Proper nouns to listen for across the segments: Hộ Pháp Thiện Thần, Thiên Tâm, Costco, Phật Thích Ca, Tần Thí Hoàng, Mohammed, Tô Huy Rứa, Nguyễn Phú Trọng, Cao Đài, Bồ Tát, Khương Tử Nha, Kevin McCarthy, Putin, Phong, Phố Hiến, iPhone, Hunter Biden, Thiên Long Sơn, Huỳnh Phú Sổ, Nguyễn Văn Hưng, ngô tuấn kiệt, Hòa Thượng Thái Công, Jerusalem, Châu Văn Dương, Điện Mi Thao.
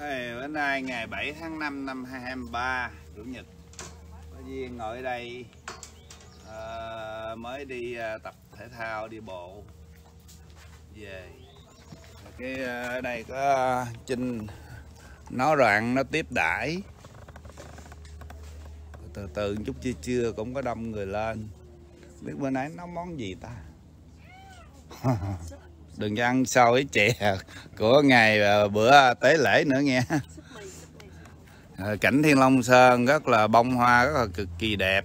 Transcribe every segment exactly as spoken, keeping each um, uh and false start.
Bữa nay ngày bảy tháng năm năm hai không hai ba, Chủ nhật, có duyên ngồi ở đây à, mới đi à, tập thể thao, đi bộ về. Cái ở à, đây có Trinh nói rằng nó tiếp đãi. Từ từ chút chưa trưa cũng có đông người lên. Biết bữa nay nấu món gì ta? Đừng cho ăn sau cái chè của ngày bữa tế lễ nữa nghe. Cảnh Thiên Long Sơn rất là bông hoa, rất là cực kỳ đẹp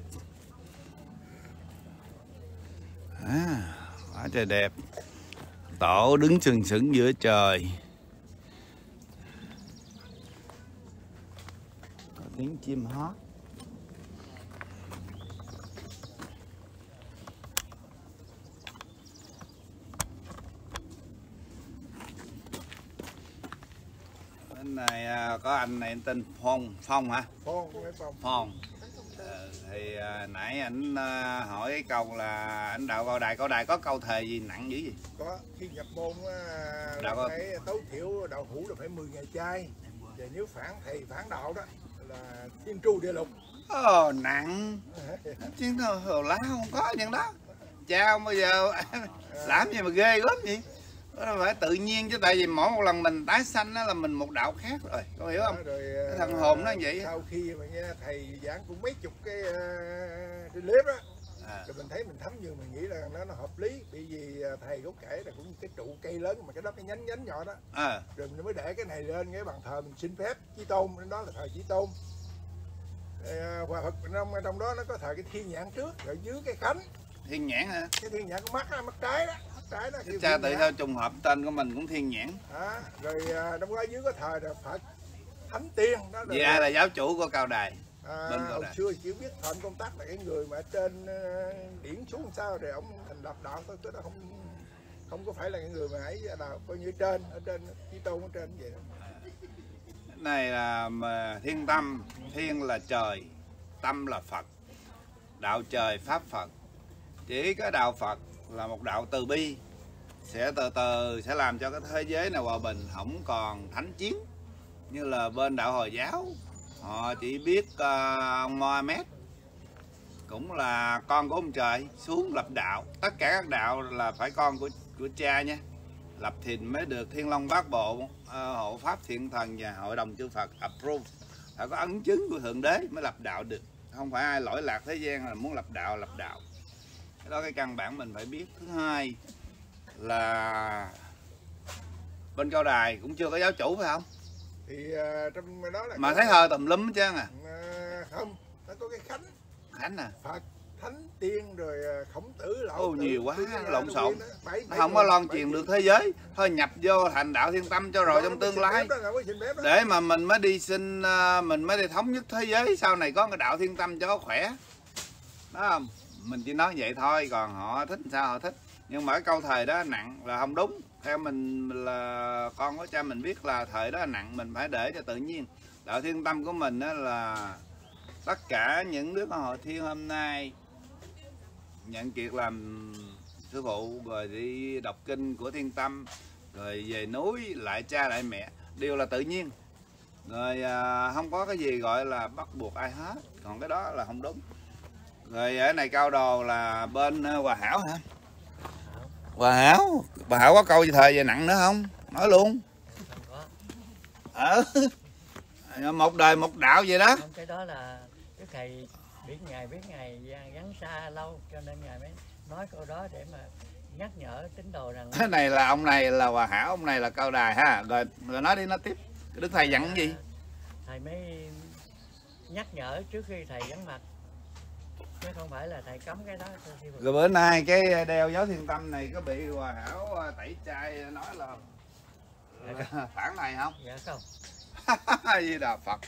à, quá trời đẹp. Tổ đứng sừng sững giữa trời. Có tiếng chim hót. Này có anh này tên Phong, Phong hả? Phong, Phong. Ờ, thì à, nãy anh à, hỏi cái câu là anh đạo Cao Đài, Cao Đài có câu thề gì nặng dữ gì? Có, khi nhập môn á, đạo... phải tối thiểu đạo hữu là phải mười ngày chay. Và nếu phản thầy phản đạo đó là thiên tru địa lục. Ờ, nặng. Chứ hồ lá không có những đó. Cha không bao giờ làm gì mà ghê lắm vậy? Phải tự nhiên chứ, tại vì mỗi một lần mình tái sanh đó là mình một đạo khác rồi, con hiểu không? Rồi, cái thần hồn nó vậy. Sau khi mà nghe thầy giảng cũng mấy chục cái uh, clip đó à. Rồi mình thấy mình thấm như mình nghĩ là nó, nó hợp lý. Bởi vì thầy cũng kể là cũng cái trụ cây lớn mà cái đó cái nhánh nhánh nhỏ đó à. Rồi mình mới để cái này lên cái bàn thờ mình xin phép Chí Tôn, nên đó là thờ Chí Tôn. Hòa Phật trong, trong đó nó có thờ cái thiên nhãn trước, rồi dưới cái khánh. Thiên nhãn hả? Cái thiên nhãn của mắt đó, mắt trái đó. Trái đó, cha tự sao trùng hợp tên của mình cũng thiên nhãn à, rồi đông qua dưới có thời là Phật Thánh Tiên đó là, dạ, là giáo chủ của Cao Đài à, bên Cao Đài. Hồi xưa chỉ biết Phạm Công Tắc là cái người mà trên điển xuống sao rồi ông thành lập đạo thôi, chứ nó không không có phải là cái người mà ấy là coi như trên ở trên Chí Tôn ở trên vậy đó. À, cái này là mà Thiên Tâm, thiên là trời, tâm là Phật, đạo trời pháp Phật. Chỉ có đạo Phật là một đạo từ bi, sẽ từ từ sẽ làm cho cái thế giới này hòa bình, không còn thánh chiến như là bên đạo Hồi giáo. Họ chỉ biết uh, Mohammed cũng là con của ông trời xuống lập đạo. Tất cả các đạo là phải con của của cha nha, lập thìn mới được Thiên Long Bát Bộ, uh, Hộ Pháp Thiện Thần và Hội đồng Chư Phật approve, phải có ấn chứng của Thượng Đế mới lập đạo được. Không phải ai lỗi lạc thế gian là muốn lập đạo lập đạo. Cái đó cái căn bản mình phải biết. Thứ hai là bên Cao Đài cũng chưa có giáo chủ phải không? Thì uh, trong đó là mà thấy hơi tùm lum hết trơn à? Uh, không, nó có cái khánh. Khánh à? Phật, Thánh Tiên rồi Khổng Tử, Lão Ô, Tử. Nhiều quá, lộn xộn. Nó không có loan truyền được thế giới. Thôi nhập vô thành đạo Thiên Tâm cho rồi đó, trong tương lai. Đó, để mà mình mới đi xin, mình mới đi thống nhất thế giới. Sau này có cái đạo Thiên Tâm cho khỏe. Đó không? Mình chỉ nói vậy thôi, còn họ thích sao họ thích. Nhưng mà cái câu thời đó nặng là không đúng. Theo mình là con của cha mình biết là thời đó nặng, mình phải để cho tự nhiên. Đạo Thiên Tâm của mình đó là tất cả những đứa con họ Thiên hôm nay nhận kiệt làm sư phụ, rồi đi đọc kinh của Thiên Tâm, rồi về núi lại cha lại mẹ, đều là tự nhiên. Rồi không có cái gì gọi là bắt buộc ai hết, còn cái đó là không đúng. Rồi ở này Cao Đồ là bên Hòa Hảo hả? Hòa Hảo, Hòa Hảo có câu gì thời về nặng nữa không? Nói luôn. Ờ, một đời một đạo vậy đó. Không, cái đó là Đức Thầy biết ngày biết ngày gắn xa lâu, cho nên Ngài mới nói câu đó để mà nhắc nhở tín đồ rằng. Cái này là ông này là Hòa Hảo, ông này là Cao Đài ha. Rồi, rồi nói đi, nói tiếp. Đức Thầy dặn cái gì? Thầy mới nhắc nhở trước khi Thầy vắng mặt. Chứ không phải là Thầy cấm cái đó. Rồi bữa nay cái đeo giáo Thiên Tâm này có bị Hòa Hảo tẩy chay nói là phản này không? Dạ không. Di Đà Phật.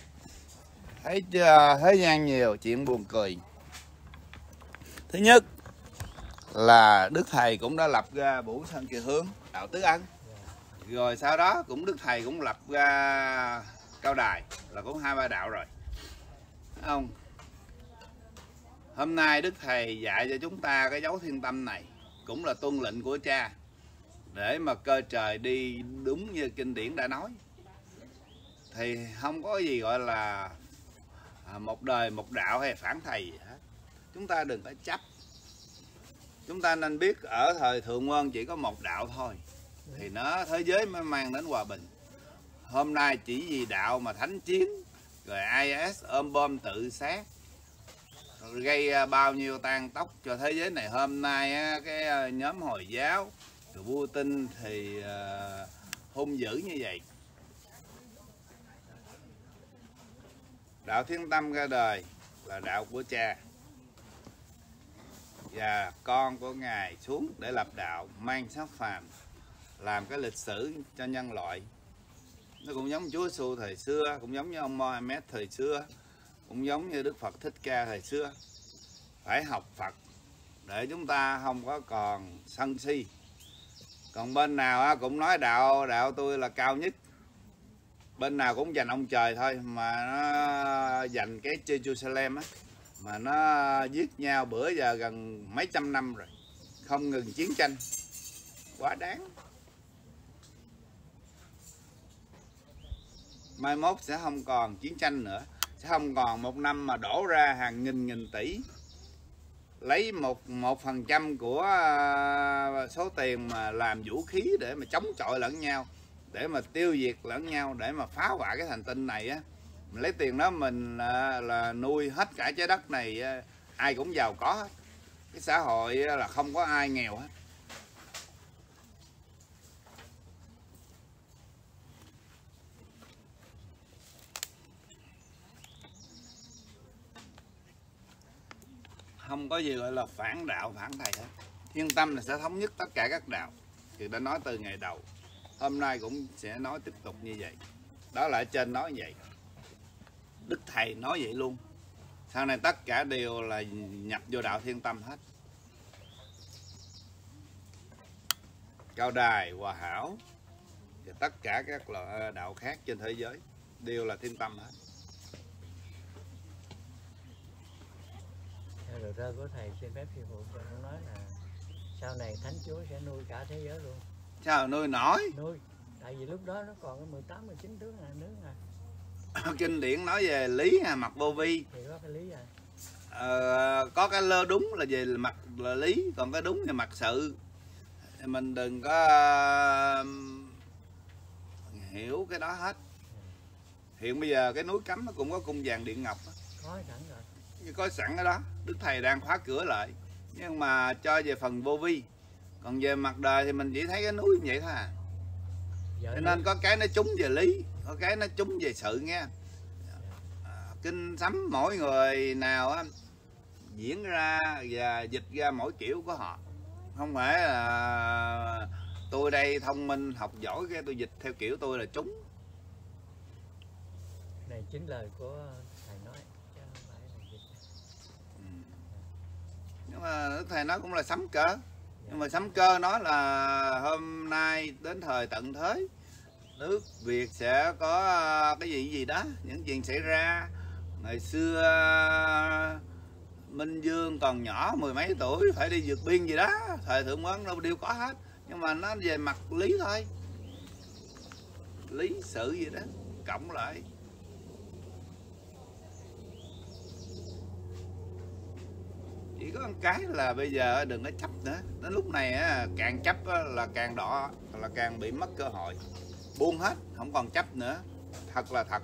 Thấy chưa, thế gian nhiều chuyện buồn cười. Thứ nhất là Đức Thầy cũng đã lập ra Bổ Sân Kỳ Hương, đạo Tứ Ân. Rồi sau đó cũng Đức Thầy cũng lập ra Cao Đài, là cũng hai ba đạo rồi. Thấy không? Hôm nay Đức Thầy dạy cho chúng ta cái dấu Thiên Tâm này cũng là tuân lệnh của cha, để mà cơ trời đi đúng như kinh điển đã nói. thì không có gì gọi là một đời một đạo hay phản thầy gì hết. Chúng ta đừng có chấp. Chúng ta nên biết ở thời Thượng Quân chỉ có một đạo thôi, thì nó thế giới mới mang đến hòa bình. Hôm nay chỉ vì đạo mà thánh chiến, rồi i ét ôm bom tự sát, gây bao nhiêu tan tóc cho thế giới này. Hôm nay cái nhóm Hồi giáo, rồi Putin thì hung dữ như vậy. Đạo Thiên Tâm ra đời là đạo của cha, và con của Ngài xuống để lập đạo, mang sắc phàm, làm cái lịch sử cho nhân loại. Nó cũng giống Chúa Giêsu thời xưa, cũng giống như ông Mohammed thời xưa, cũng giống như Đức Phật Thích Ca thời xưa. Phải học Phật để chúng ta không có còn sân si. Còn bên nào cũng nói đạo đạo tôi là cao nhất, bên nào cũng dành ông trời thôi, mà nó dành cái Jerusalem á, mà nó giết nhau bữa giờ gần mấy trăm năm rồi, không ngừng chiến tranh, quá đáng. Mai mốt sẽ không còn chiến tranh nữa, sẽ không còn một năm mà đổ ra hàng nghìn nghìn tỷ, lấy một một phần trăm của số tiền mà làm vũ khí để mà chống chọi lẫn nhau, để mà tiêu diệt lẫn nhau, để mà phá hoại cái hành tinh này á. Mình lấy tiền đó mình là, là nuôi hết cả trái đất này, ai cũng giàu có hết. Cái xã hội là không có ai nghèo hết. Không có gì gọi là phản đạo, phản thầy hết. Thiên Tâm là sẽ thống nhất tất cả các đạo, thì đã nói từ ngày đầu. Hôm nay cũng sẽ nói tiếp tục như vậy. Đó là ở trên nói vậy, Đức Thầy nói vậy luôn. Sau này tất cả đều là nhập vô đạo Thiên Tâm hết. Cao Đài, Hòa Hảo và tất cả các loại đạo khác trên thế giới đều là Thiên Tâm hết. Rồi thơ của Thầy xin phép Sư Phụ cho nó nói là sau này Thánh Chúa sẽ nuôi cả thế giới luôn. Sao nuôi nổi? Nuôi, tại vì lúc đó nó còn cái mười tám mười chín tướng à, nước à. Kinh điển nói về lý à, mặt vô vi. Thì có cái lý à. Ờ, có cái lơ đúng là về mặt là lý, còn cái đúng là mặt sự. Mình đừng có uh, hiểu cái đó hết. Hiện bây giờ cái núi cấm nó cũng có cung vàng điện ngọc đó. Có sẵn rồi. Có sẵn cái đó, Đức Thầy đang khóa cửa lại. Nhưng mà cho về phần vô vi. Còn về mặt đời thì mình chỉ thấy cái núi như vậy thôi à. Cho nên có cái nó trúng về lý, có cái nó trúng về sự nghe. À, kinh sấm mỗi người nào á, diễn ra và dịch ra mỗi kiểu của họ. Không phải là tôi đây thông minh học giỏi cái tôi dịch theo kiểu tôi là trúng. Này chính lời của Thầy nói. Ừ. Nhưng mà Thầy nói cũng là sấm cỡ. Nhưng mà sấm cơ nói là hôm nay đến thời tận thế, nước Việt sẽ có cái gì gì đó, những chuyện xảy ra. Ngày xưa Minh Dương còn nhỏ mười mấy tuổi phải đi vượt biên gì đó, thời Thượng Quân đâu đều có hết. Nhưng mà nó về mặt lý thôi, lý sự gì đó, cộng lại. Chỉ có một cái là bây giờ đừng có chấp nữa. Đến lúc này càng chấp là càng đỏ, là càng bị mất cơ hội. Buông hết, không còn chấp nữa. Thật là thật,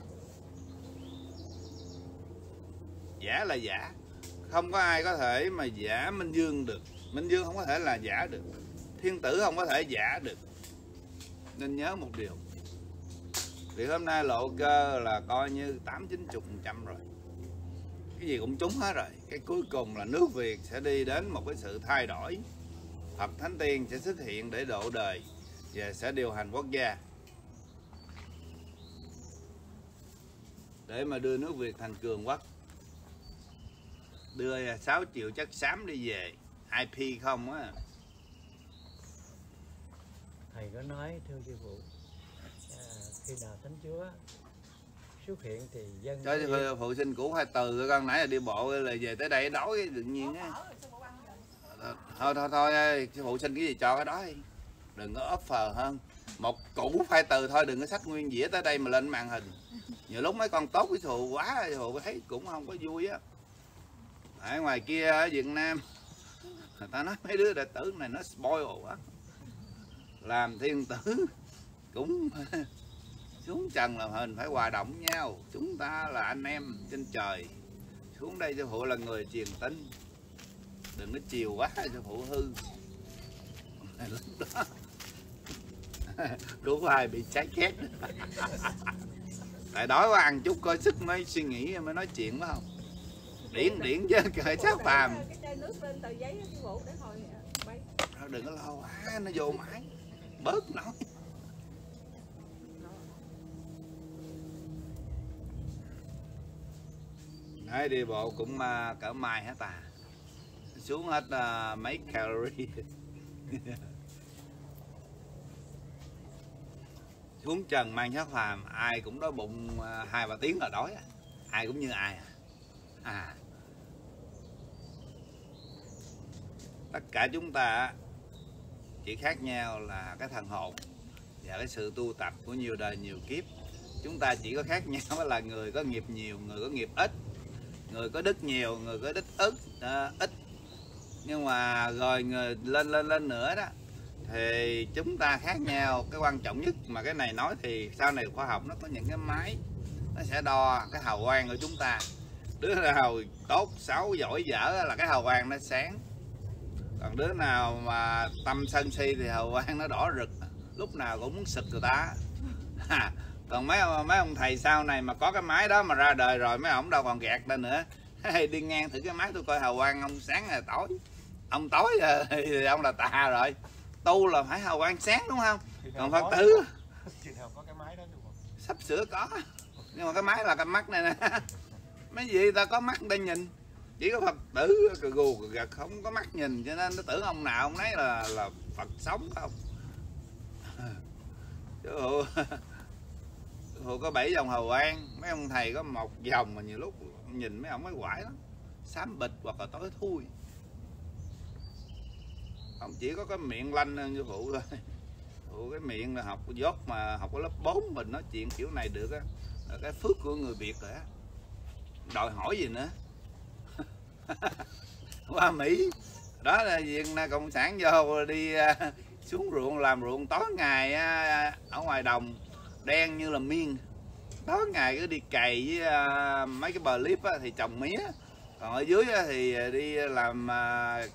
giả là giả. Không có ai có thể mà giả Minh Dương được. Minh Dương không có thể là giả được. Thiên tử không có thể giả được. Nên nhớ một điều, vì hôm nay lộ cơ là coi như tám chín mươi phần trăm rồi, cái gì cũng trúng hết rồi. Cái cuối cùng là nước Việt sẽ đi đến một cái sự thay đổi. Phật Thánh Tiên sẽ xuất hiện để độ đời và sẽ điều hành quốc gia, để mà đưa nước Việt thành cường quốc. Đưa sáu triệu chất xám đi về i pê không á. Thầy có nói thưa Sư Phụ, à, khi nào Thánh Chúa xuất hiện thì dân cho đi... Phụ sinh cũ hai từ con nãy là đi bộ là về tới đây đói tự nhiên á. Thôi thôi thôi sư phụ xin cái gì cho cái đó đi, đừng có ốp phờ hơn. Một củ phai từ thôi, đừng có sách nguyên dĩa tới đây mà lên màn hình. Nhiều lúc mấy con tốt với Thù quá, Thù thấy cũng không có vui á. Ở ngoài kia ở Việt Nam, người ta nói mấy đứa đệ tử này nó spoil quá, làm thiên tử cũng xuống trần làm hình phải hòa động nhau. Chúng ta là anh em trên trời, xuống đây sư phụ là người truyền tin, đừng có chiều quá sư phụ hư. Lúc đó đủ hoài bị cháy khét. Tại đói quá ăn chút coi sức mới suy nghĩ mới nói chuyện phải không? Điển điển chứ cởi sát phàm. Đừng có lo quá, nó vô mãi, bớt nói. Đấy, đi bộ cũng uh, cỡ mai hết à, xuống hết uh, mấy calorie. Xuống trần mang sát phàm, ai cũng đói bụng hai uh, ba tiếng là đói, ai cũng như ai à. À, tất cả chúng ta chỉ khác nhau là cái thần hồn và cái sự tu tập của nhiều đời nhiều kiếp. Chúng ta chỉ có khác nhau là người có nghiệp nhiều, người có nghiệp ít, người có đức nhiều, người có đức ít ít. Nhưng mà rồi người lên lên lên nữa đó thì chúng ta khác nhau. Cái quan trọng nhất mà cái này nói thì sau này khoa học nó có những cái máy nó sẽ đo cái hào quang của chúng ta. Đứa nào tốt, xấu, giỏi, dở là cái hào quang nó sáng. Còn đứa nào mà tâm sân si thì hào quang nó đỏ rực, lúc nào cũng muốn sực người ta. À, còn mấy ông, mấy ông thầy sau này mà có cái máy đó mà ra đời rồi mấy ông đâu còn gạt ta nữa. Đi ngang thử cái máy tôi coi hào quang ông sáng là tối, ông tối là, thì ông là tà rồi. Tu là phải hào quang sáng đúng không? Còn Phật tử sắp sửa có, nhưng mà cái máy là cái mắt này nè. Mấy gì ta có mắt ta nhìn, chỉ có Phật tử cờ gù cờ gật không có mắt nhìn, cho nên nó tưởng ông nào ông nấy là là Phật sống không. Chứ Hồ có bảy dòng hào quang, mấy ông thầy có một dòng mà nhiều lúc nhìn mấy ông mới quải lắm, xám bịch hoặc là tối thui. Ông chỉ có cái miệng lanh hơn sư phụ thôi. Phụ cái miệng là học dốt mà học ở lớp bốn mình nói chuyện kiểu này được á, là cái phước của người Việt rồi á. Đòi hỏi gì nữa. Qua Mỹ đó là việc cộng sản vô đi xuống ruộng làm ruộng tối ngày ở ngoài đồng đen như là miên, tối ngày cứ đi cày với mấy cái bờ líp thì trồng mía, còn ở dưới thì đi làm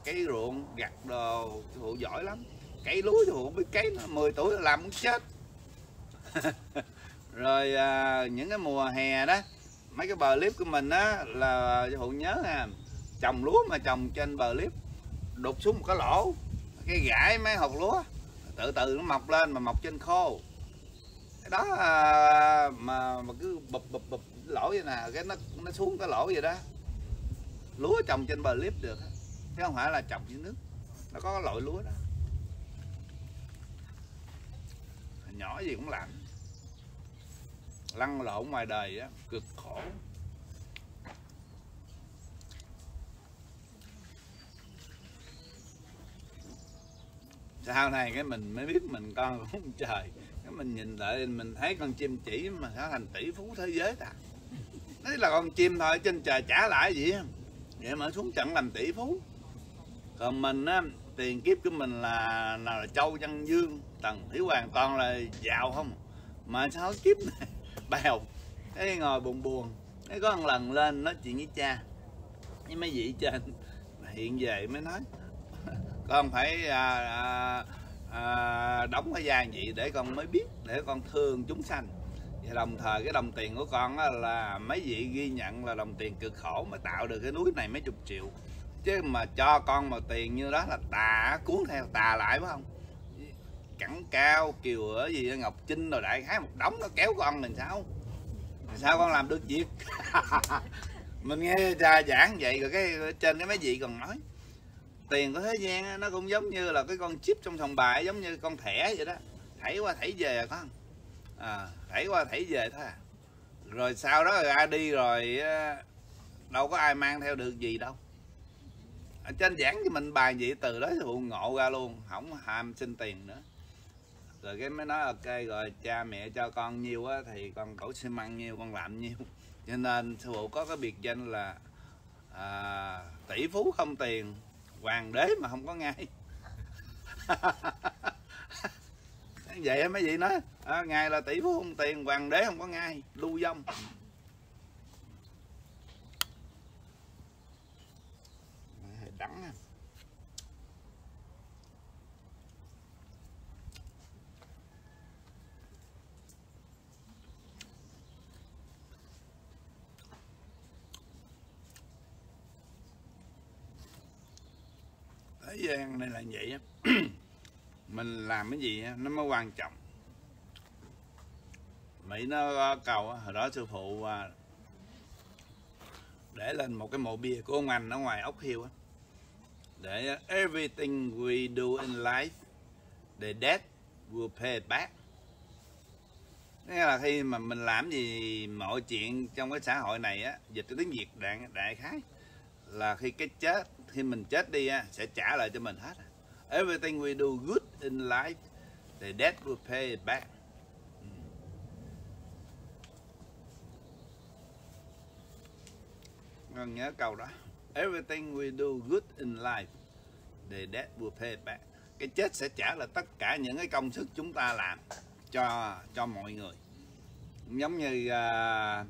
cái ruộng gặt đồ. Thụ giỏi lắm, cấy lúa thụ không biết cấy, mười tuổi làm muốn chết. Rồi những cái mùa hè đó mấy cái bờ liếp của mình á là hộ nhớ ha, trồng lúa mà trồng trên bờ liếp, đục xuống một cái lỗ, cái gãi mấy hột lúa tự tự nó mọc lên mà mọc trên khô. Cái đó à, mà mà cứ bụp bụp bụp lỗ vậy nè, cái nó nó xuống cái lỗ vậy đó. Lúa trồng trên bờ liếp được, chứ không phải là trồng dưới nước. Nó có cái loại lúa đó. Nhỏ gì cũng làm. Lăn lộn ngoài đời á, cực khổ. Sau này cái mình mới biết mình con cũng trời, cái mình nhìn lại mình thấy con chim chỉ mà nó thành tỷ phú thế giới ta. Đấy là con chim thôi, trên trời trả lại gì á, vậy mà xuống trận làm tỷ phú. Còn mình á, tiền kiếp của mình là nào là Châu Văn Dương, Tần Thí Hoàng toàn là giàu không, mà sao kiếp này bèo. Cái ngồi buồn buồn, cái có một lần lên nói chuyện với cha, với mấy vị trên, hiện về mới nói con phải à, à, à, đóng cái gian vậy để con mới biết, để con thương chúng sanh. Và đồng thời cái đồng tiền của con á, là mấy vị ghi nhận là đồng tiền cực khổ mới tạo được cái núi này mấy chục triệu, chứ mà cho con mà tiền như đó là tà cuốn theo tà lại phải không? Cẳng Cao, Kiều ở gì Ngọc Trinh rồi đại khái một đống, nó kéo con mình sao? Sao con làm được việc? Mình nghe cha giảng vậy rồi cái trên cái mấy vị còn nói tiền của thế gian nó cũng giống như là cái con chip trong sòng bài, giống như con thẻ vậy đó, thảy qua thảy về con, à, thảy qua thảy về thôi. À. Rồi sau đó ra đi rồi đâu có ai mang theo được gì đâu. Ở trên giảng cho mình bài vậy từ đó thì ngộ ra luôn, không ham xin tiền nữa. Rồi cái mới nói ok rồi cha mẹ cho con nhiều á thì con đổ xi măng nhiều, con làm nhiều. Cho nên sư phụ có cái biệt danh là à, tỷ phú không tiền, hoàng đế mà không có ngai. Vậy mấy vị nói à, ngài là tỷ phú không tiền, hoàng đế không có ngai, lưu vong. Đắng à. Thế gian này là vậy á. Mình làm cái gì nó mới quan trọng. Mỹ nó cầu hồi đó sư phụ để lên một cái mộ bia của ông anh ở ngoài Ốc Hiêu á, để everything we do in life the debt will pay back. Nghĩa là khi mà mình làm gì mọi chuyện trong cái xã hội này á, dịch cái tiếng Việt đại, đại khái là khi cái chết, khi mình chết đi á, sẽ trả lại cho mình hết. Everything we do good in life the debt will pay it back. Còn nhớ câu đó. Everything we do good in life, the debt will pay back. Cái chết sẽ trả lại tất cả những cái công sức chúng ta làm cho cho mọi người. Giống như uh,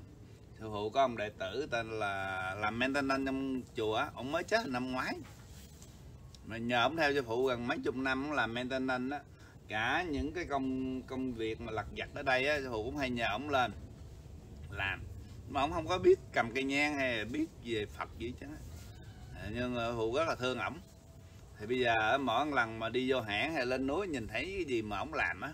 sư phụ có ông đệ tử tên là làm maintenance trong chùa, ông mới chết năm ngoái. Mà nhờ ông theo sư phụ gần mấy chục năm ông làm maintenance á, cả những cái công công việc mà lặt vặt ở đây á, sư phụ cũng hay nhờ ông lên làm. Mà ông không có biết cầm cây nhang hay biết về Phật gì chứ. Nhưng Hù rất là thương ổng. Thì bây giờ mỗi lần mà đi vô hãng hay lên núi nhìn thấy cái gì mà ổng làm á,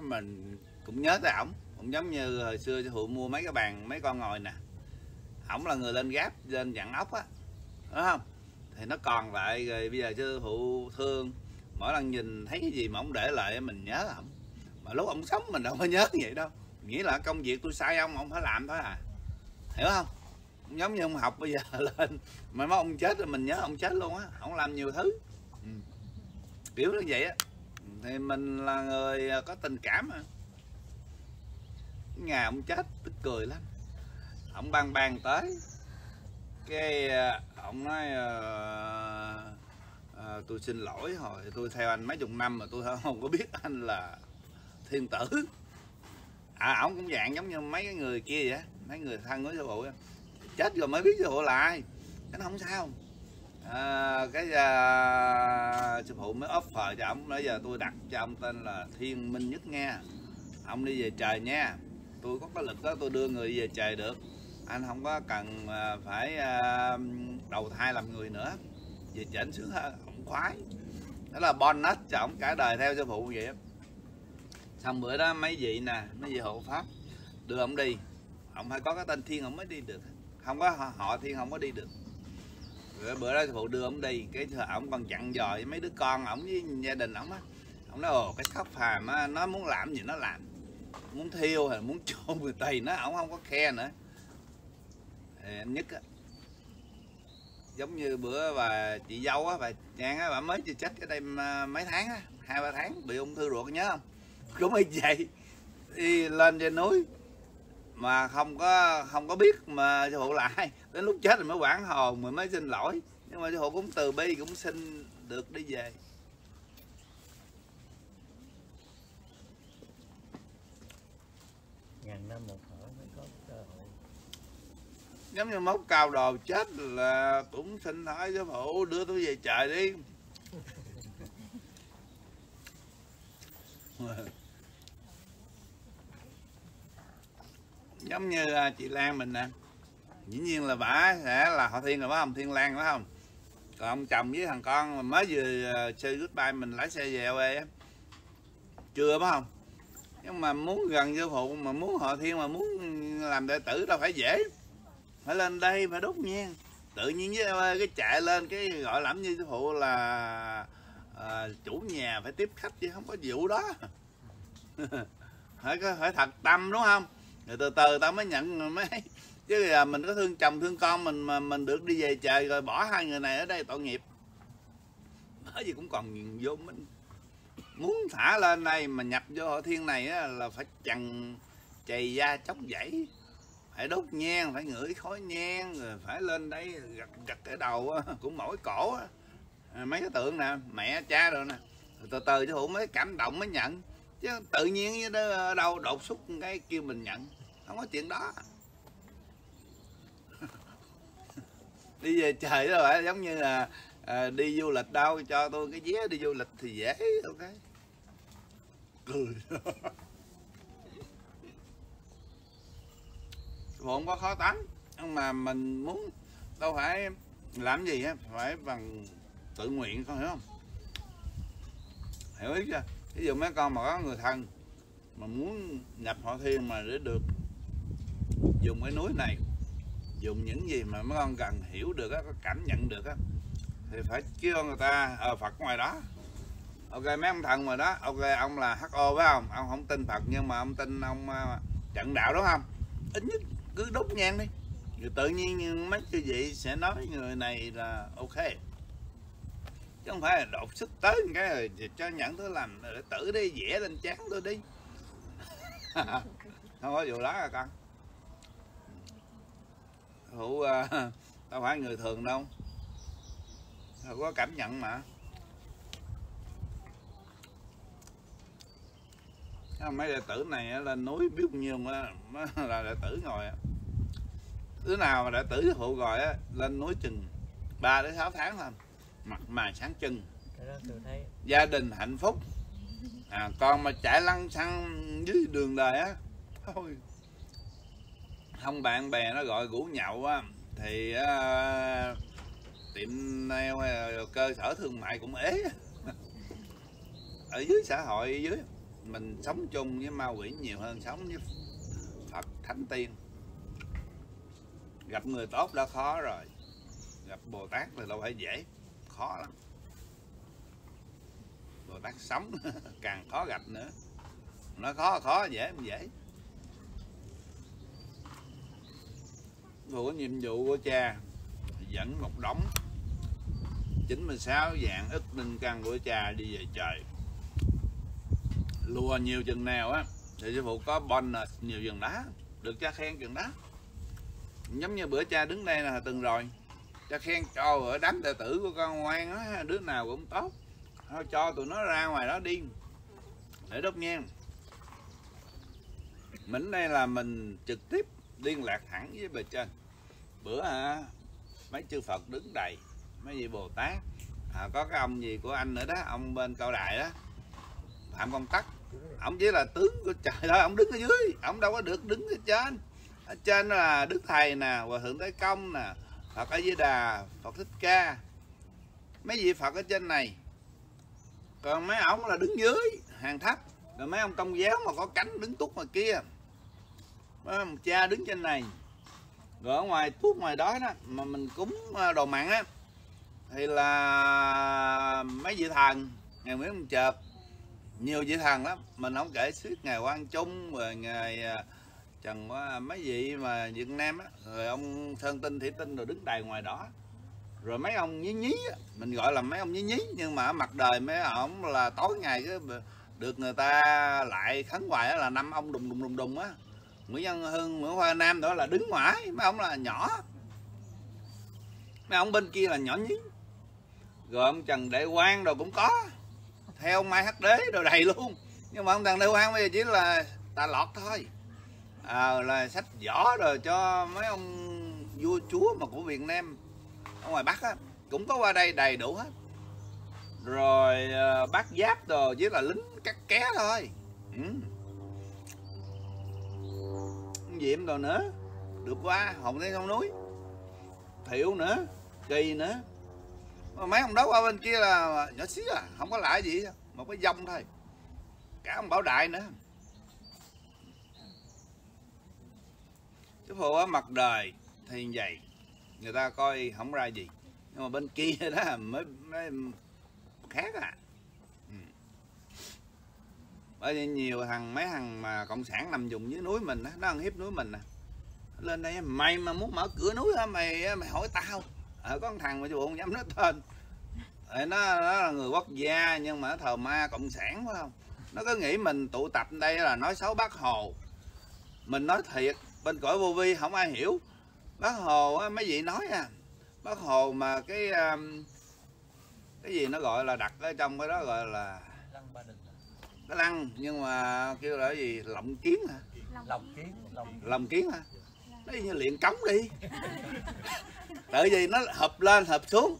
mình cũng nhớ tới ổng. Cũng giống như hồi xưa Hù mua mấy cái bàn mấy con ngồi nè, ổng là người lên gáp, lên dặn ốc á, đúng không? Thì nó còn lại rồi bây giờ sư Hù thương. Mỗi lần nhìn thấy cái gì mà ổng để lại mình nhớ ổng. Mà lúc ổng sống mình đâu có nhớ như vậy đâu. Nghĩa là công việc tôi sai ông, ông phải làm thôi à. Hiểu không? Giống như ông học bây giờ lên mà mấy ông chết rồi mình nhớ ông chết luôn á. Ông làm nhiều thứ ừ. Kiểu như vậy á. Thì mình là người có tình cảm mà. Ngày ông chết tức cười lắm. Ông ban ban tới cái ông nói à, à, tôi xin lỗi, hồi tôi theo anh mấy chục năm mà tôi không có biết anh là thiên tử. À ổng cũng dạng giống như mấy cái người kia vậy, mấy người thân của sư phụ đó. Chết rồi mới biết sư phụ là ai. Cái nó không sao. À, cái à, sư phụ mới offer cho ổng, bây giờ tôi đặt cho ông tên là Thiên Minh Nhất nghe. Ông đi về trời nha. Tôi có cái lực đó tôi đưa người về trời được. Anh không có cần phải à, đầu thai làm người nữa. Về trời anh sướng hơn, ổng khoái. Đó là bonus cho ổng cả đời theo sư phụ vậy. Xong bữa đó mấy vị nè, mấy vị hộ pháp đưa ông đi. Ông phải có cái tên Thiên ông mới đi được. Không có họ Thiên không có đi được. Rồi bữa đó phụ đưa ông đi, cái ông còn dặn dò mấy đứa con ổng với gia đình ổng á. Ông nói ồ cái khóc phàm á, nó muốn làm gì nó làm. Muốn thiêu hay muốn chôn người tày nó, ổng không có khe nữa. Thì anh Nhất á, giống như bữa bà chị dâu á, bà Trang á, bà mới chưa chết cái đây mấy tháng á, hai ba tháng bị ung thư ruột nhớ không? Cũng như vậy đi lên trên núi mà không có không có biết mà sư phụ là ai, đến lúc chết rồi mới quản hồn rồi mới xin lỗi, nhưng mà sư phụ cũng từ bi, cũng xin được đi về. Ngàn năm một thở mới có cơ hội. Giống như mốc cao đồ chết là cũng xin hỏi sư phụ đưa tôi về trời đi. Giống như chị Lan mình nè, dĩ nhiên là bả sẽ là họ Thiên rồi phải không? Thiên Lan phải không? Còn ông chồng với thằng con mới vừa chơi goodbye, mình lái xe về quê chưa phải không? Nhưng mà muốn gần sư phụ, mà muốn họ Thiên, mà muốn làm đệ tử đâu phải dễ, phải lên đây phải đốt nhang. Tự nhiên với quê cái chạy lên cái gọi lẫm như sư phụ là à, chủ nhà phải tiếp khách chứ không có vụ đó. Phải phải thật tâm đúng không? Rồi từ từ tao mới nhận mấy, chứ là mình có thương chồng thương con mình mà mình được đi về trời rồi bỏ hai người này ở đây tội nghiệp. Bởi vì cũng còn vô mình muốn thả lên đây mà nhập vô hội thiên này á, là phải chằn chày da chóc dãy, phải đốt nhang, phải ngửi khói nhang, rồi phải lên đấy gật gật ở đầu á, cũng mỏi cổ á. Mấy cái tượng nè, mẹ cha rồi nè, từ từ chứ hụ mới cảm động mới nhận, chứ tự nhiên ở đâu đột xuất cái kêu mình nhận, không có chuyện đó. Đi về trời đó phải giống như là à, đi du lịch đâu, cho tôi cái vé đi du lịch thì dễ, ok. Cười không có khó tánh, nhưng mà mình muốn đâu phải làm gì á, phải bằng tự nguyện, con hiểu không? Hiểu ý chưa? Ví dụ mấy con mà có người thân mà muốn nhập hội thiên mà để được dùng cái núi này, dùng những gì mà mấy con cần hiểu được á, cảm nhận được á, thì phải kêu người ta ờ, Phật ngoài đó, ok, mấy ông thần ngoài đó, ok, ông là hát o phải không, ông không tin Phật nhưng mà ông tin ông trận đạo đúng không, ít nhất cứ đốt nhang đi, rồi tự nhiên mấy chư vị sẽ nói người này là ok, chứ không phải là đột sức tới một cái rồi cho nhận thứ làm để tử đi, vẽ lên chán tôi đi. Không có vụ đó à con. Hữu uh, tao phải người thường đâu, tao có cảm nhận mà. Mấy đệ tử này lên núi biết bao nhiêu là đệ tử ngồi, đứa nào mà đệ tử Hộ gọi lên núi chừng ba đến sáu tháng thôi, mặt mày sáng trưng, gia đình hạnh phúc. À, con mà chạy lăn xăng dưới đường đời á, thôi không bạn bè nó gọi rủ nhậu á, thì uh, tiệm nail hay là cơ sở thương mại cũng ế. Ở dưới xã hội dưới mình sống chung với ma quỷ nhiều hơn sống với Phật Thánh Tiên. Gặp người tốt đã khó rồi, gặp Bồ Tát thì đâu phải dễ, khó lắm. Bồ Tát sống càng khó gặp nữa. Nó khó khó dễ không dễ. Của nhiệm vụ của cha dẫn một đống chín mươi sáu dạng ức linh căn của cha đi về trời, lùa nhiều chừng nào á thì sư phụ có bonus nhiều chừng đó, được cha khen chừng đó. Giống như bữa cha đứng đây là từng rồi, cha khen cho ở đám đệ tử của con ngoan á, đứa nào cũng tốt, thôi cho tụi nó ra ngoài đó đi để đốt nhang. Mình đây là mình trực tiếp liên lạc thẳng với bề trên. Bữa à, mấy chư Phật đứng đầy, mấy vị Bồ Tát, à, có cái ông gì của anh nữa đó, ông bên Cao Đài đó, Phạm Công Tắc, ông chỉ là tướng của trời thôi, ông đứng ở dưới, ông đâu có được đứng ở trên. Ở trên là Đức Thầy nè, Hòa Thượng Thái Công nè, Phật A Di Đà, Phật Thích Ca, mấy vị Phật ở trên này. Còn mấy ông là đứng dưới, hàng thấp. Rồi mấy ông công giáo mà có cánh đứng túc ngoài kia, cha đứng trên này, rồi ở ngoài thuốc ngoài đó đó mà mình cúng đồ mặn á, thì là mấy vị thần, ngày Nguyễn Công Chợp, nhiều vị thần lắm, mình không kể suýt ngày Quang Trung rồi ngày Trần mấy vị mà Việt Nam á, rồi ông Sơn Tinh Thủy Tinh rồi đứng đầy ngoài đó, rồi mấy ông nhí nhí á, mình gọi là mấy ông nhí nhí nhưng mà ở mặt đời mấy ông là tối ngày cứ được người ta lại khấn hoài á, là năm ông đùng đùng đùng đùng á. Nguyễn Văn Hưng, Nguyễn Hoa Nam đó là đứng ngoài, mấy ông là nhỏ, mấy ông bên kia là nhỏ nhí. Rồi ông Trần Đại Quang rồi cũng có, theo ông Mai Hát Đế rồi đầy luôn. Nhưng mà ông Trần Đại Quang bây giờ chỉ là tà lọt thôi, à, là sách võ rồi cho mấy ông vua chúa mà của Việt Nam ở ngoài Bắc á, cũng có qua đây đầy đủ hết. Rồi bác giáp rồi chỉ là lính cắt ké thôi, ừ. Diệm rồi nữa, được qua Hồng Thiên Không Núi, Thiệu nữa, Kỳ nữa, mấy ông đó qua bên kia là nhỏ xíu à, không có lại gì hết, một cái dông thôi, cả ông Bảo Đại nữa. Chứ phụ ở mặt đời thì vậy, người ta coi không ra gì, nhưng mà bên kia đó mới, mới khác à. Bởi vì nhiều thằng, mấy thằng mà cộng sản nằm vùng dưới núi mình á, nó ăn hiếp núi mình nè. Lên đây mày mà muốn mở cửa núi á, mày mày hỏi tao. À, có con thằng mà chú bộ không dám nói tên. nó, nó là người quốc gia nhưng mà nó thờ ma cộng sản phải không? Nó cứ nghĩ mình tụ tập đây là nói xấu Bác Hồ. Mình nói thiệt, bên cõi vô vi không ai hiểu. Bác Hồ mấy vị nói à, Bác Hồ mà cái cái gì nó gọi là đặt ở trong cái đó gọi là cái lăng, nhưng mà kêu là cái gì, lộng kiến hả? Lộng kiến, lồng kiến hả? Nó như luyện cống đi. Tại vì nó hợp lên hợp xuống.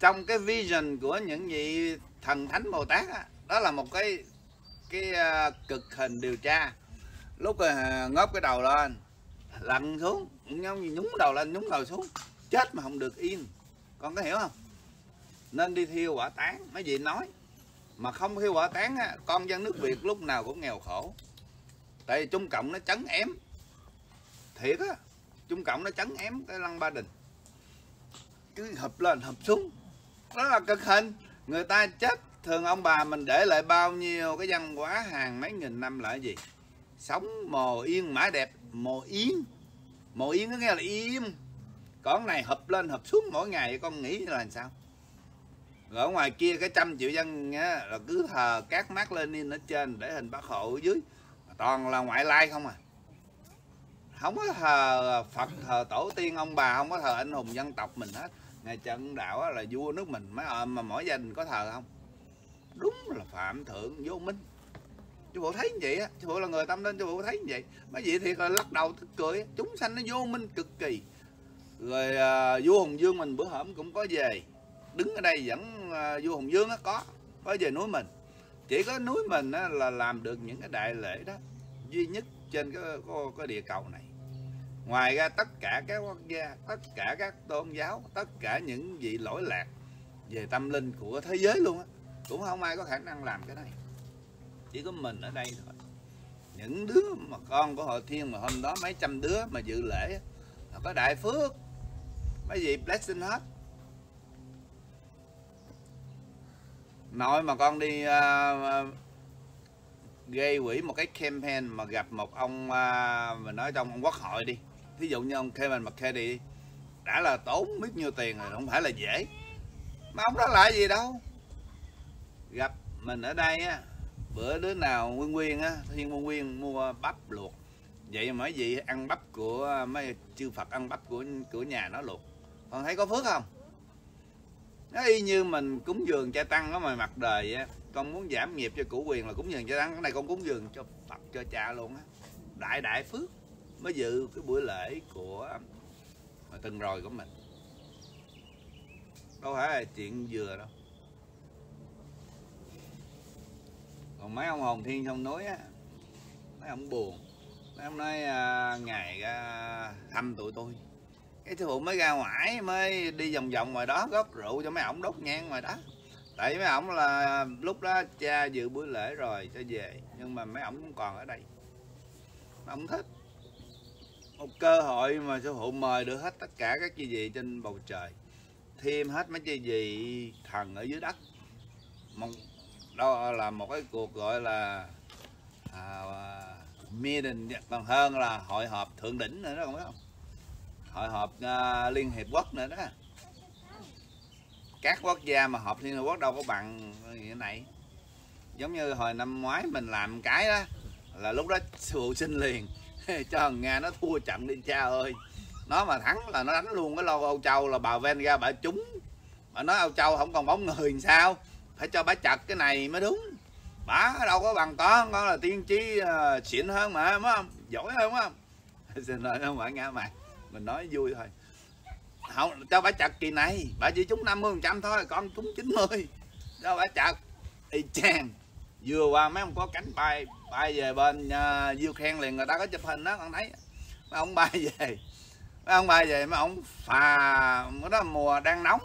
Trong cái vision của những vị thần thánh Bồ Tát á, đó là một cái cái cực hình điều tra. Lúc ngóp cái đầu lên, lặn xuống, nhúng đầu lên, nhúng đầu xuống, chết mà không được yên. Con có hiểu không? Nên đi thiêu quả tán, mấy vị nói. Mà không thiêu quả tán á, con dân nước Việt lúc nào cũng nghèo khổ. Tại vì Trung Cộng nó trấn ém. Thiệt á, Trung Cộng nó trấn ém cái lăng Ba Đình. Cứ hợp lên hợp xuống. Đó là cực hình. Người ta chết, thường ông bà mình để lại bao nhiêu cái văn hóa hàng mấy nghìn năm lại gì? Sống mồ yên mãi đẹp. Mồ yên, mồ yên có nghe là im. Còn này hợp lên hợp xuống mỗi ngày, con nghĩ là làm sao? Rồi ở ngoài kia cái trăm triệu dân á, là cứ thờ các Mác Lênin ở trên, để hình Bác Hồ ở dưới, toàn là ngoại lai không à. Không có thờ Phật, thờ tổ tiên ông bà, không có thờ anh hùng dân tộc mình hết. Ngày trận đạo là vua nước mình mà, mà mỗi gia đình có thờ không? Đúng là phạm thượng vô minh. Chú Bộ thấy như vậy á, chú Bộ là người tâm linh, chú Bộ thấy như vậy. Mấy vị thiệt là lắc đầu tức cười, chúng sanh nó vô minh cực kỳ. Rồi uh, vua Hùng Vương mình bữa hổm cũng có về. Đứng ở đây vẫn uh, vua Hùng Vương á, có có về núi mình. Chỉ có núi mình á, là làm được những cái đại lễ đó duy nhất trên cái, cái, cái địa cầu này. Ngoài ra tất cả các quốc gia, tất cả các tôn giáo, tất cả những vị lỗi lạc về tâm linh của thế giới luôn á, cũng không ai có khả năng làm cái này. Chỉ có mình ở đây thôi. Những đứa mà con của Hội Thiên mà hôm đó mấy trăm đứa mà dự lễ là có đại phước. Mấy vị blessing hết. Nội mà con đi uh, gây quỹ một cái campaign mà gặp một ông uh, mình nói trong ông quốc hội đi, thí dụ như ông Kevin McCarthy, đã là tốn biết nhiêu tiền rồi, không phải là dễ. Mà ông đó lại gì đâu. Gặp mình ở đây á, bữa đứa nào Nguyên Nguyên á, Thiên Nguyên Nguyên mua bắp luộc. Vậy mà mấy vị ăn bắp của mấy chư Phật, ăn bắp của của nhà nó luộc. Con thấy có phước không? Nó y như mình cúng dường cha tăng đó mà mặt đời á. Con muốn giảm nghiệp cho Cửu Quyền là cúng dường cha tăng. Cái này con cúng dường cho Phật, cho cha luôn á. Đại đại phước. Mới dự cái buổi lễ của từng rồi của mình. Đâu phải là chuyện vừa đâu. Còn mấy ông hồn thiên trong núi á, mấy ông buồn, mấy ông nói à, ngày ra thăm tụi tôi. Cái sư phụ mới ra ngoài, mới đi vòng vòng ngoài đó, góp rượu cho mấy ổng đốt nhang ngoài đó. Tại mấy ổng là lúc đó cha dự buổi lễ rồi cho về, nhưng mà mấy ổng cũng còn ở đây. Mấy ổng thích. Một cơ hội mà sư phụ mời được hết tất cả các chư vị trên bầu trời, thêm hết mấy chư vị thần ở dưới đất. Mong đó là một cái cuộc gọi là à, meeting còn hơn là hội họp thượng đỉnh nữa đó, không biết không? Hội họp uh, Liên Hiệp Quốc nữa đó. Các quốc gia mà họp Liên Hiệp Quốc đâu có bằng như thế này. Giống như hồi năm ngoái mình làm cái đó, là lúc đó sư phụ xin liền cho thằng Nga nó thua chậm đi cha ơi. Nó mà thắng là nó đánh luôn cái logo Âu Châu, là bà ven ra bà trúng. Bà nói Âu Châu không còn bóng người làm sao, phải cho bả chặt cái này mới đúng. Bả đâu có bằng con, con là tiên trí uh, xịn hơn mà, phải không? Giỏi hơn, phải không? Xin lỗi không phải ngã mặt, mình nói vui thôi. Không, cho bả chặt kỳ này, bả chỉ trúng năm mươi phần trăm thôi, con trúng chín mươi. Cho bả chặt, y chang. Vừa qua mấy ông có cánh bay, bay về bên uh, Ukraine liền, người ta có chụp hình đó, con thấy. Mấy ông bay về, mấy ông bay về, mấy ông phà, đó mùa đang nóng.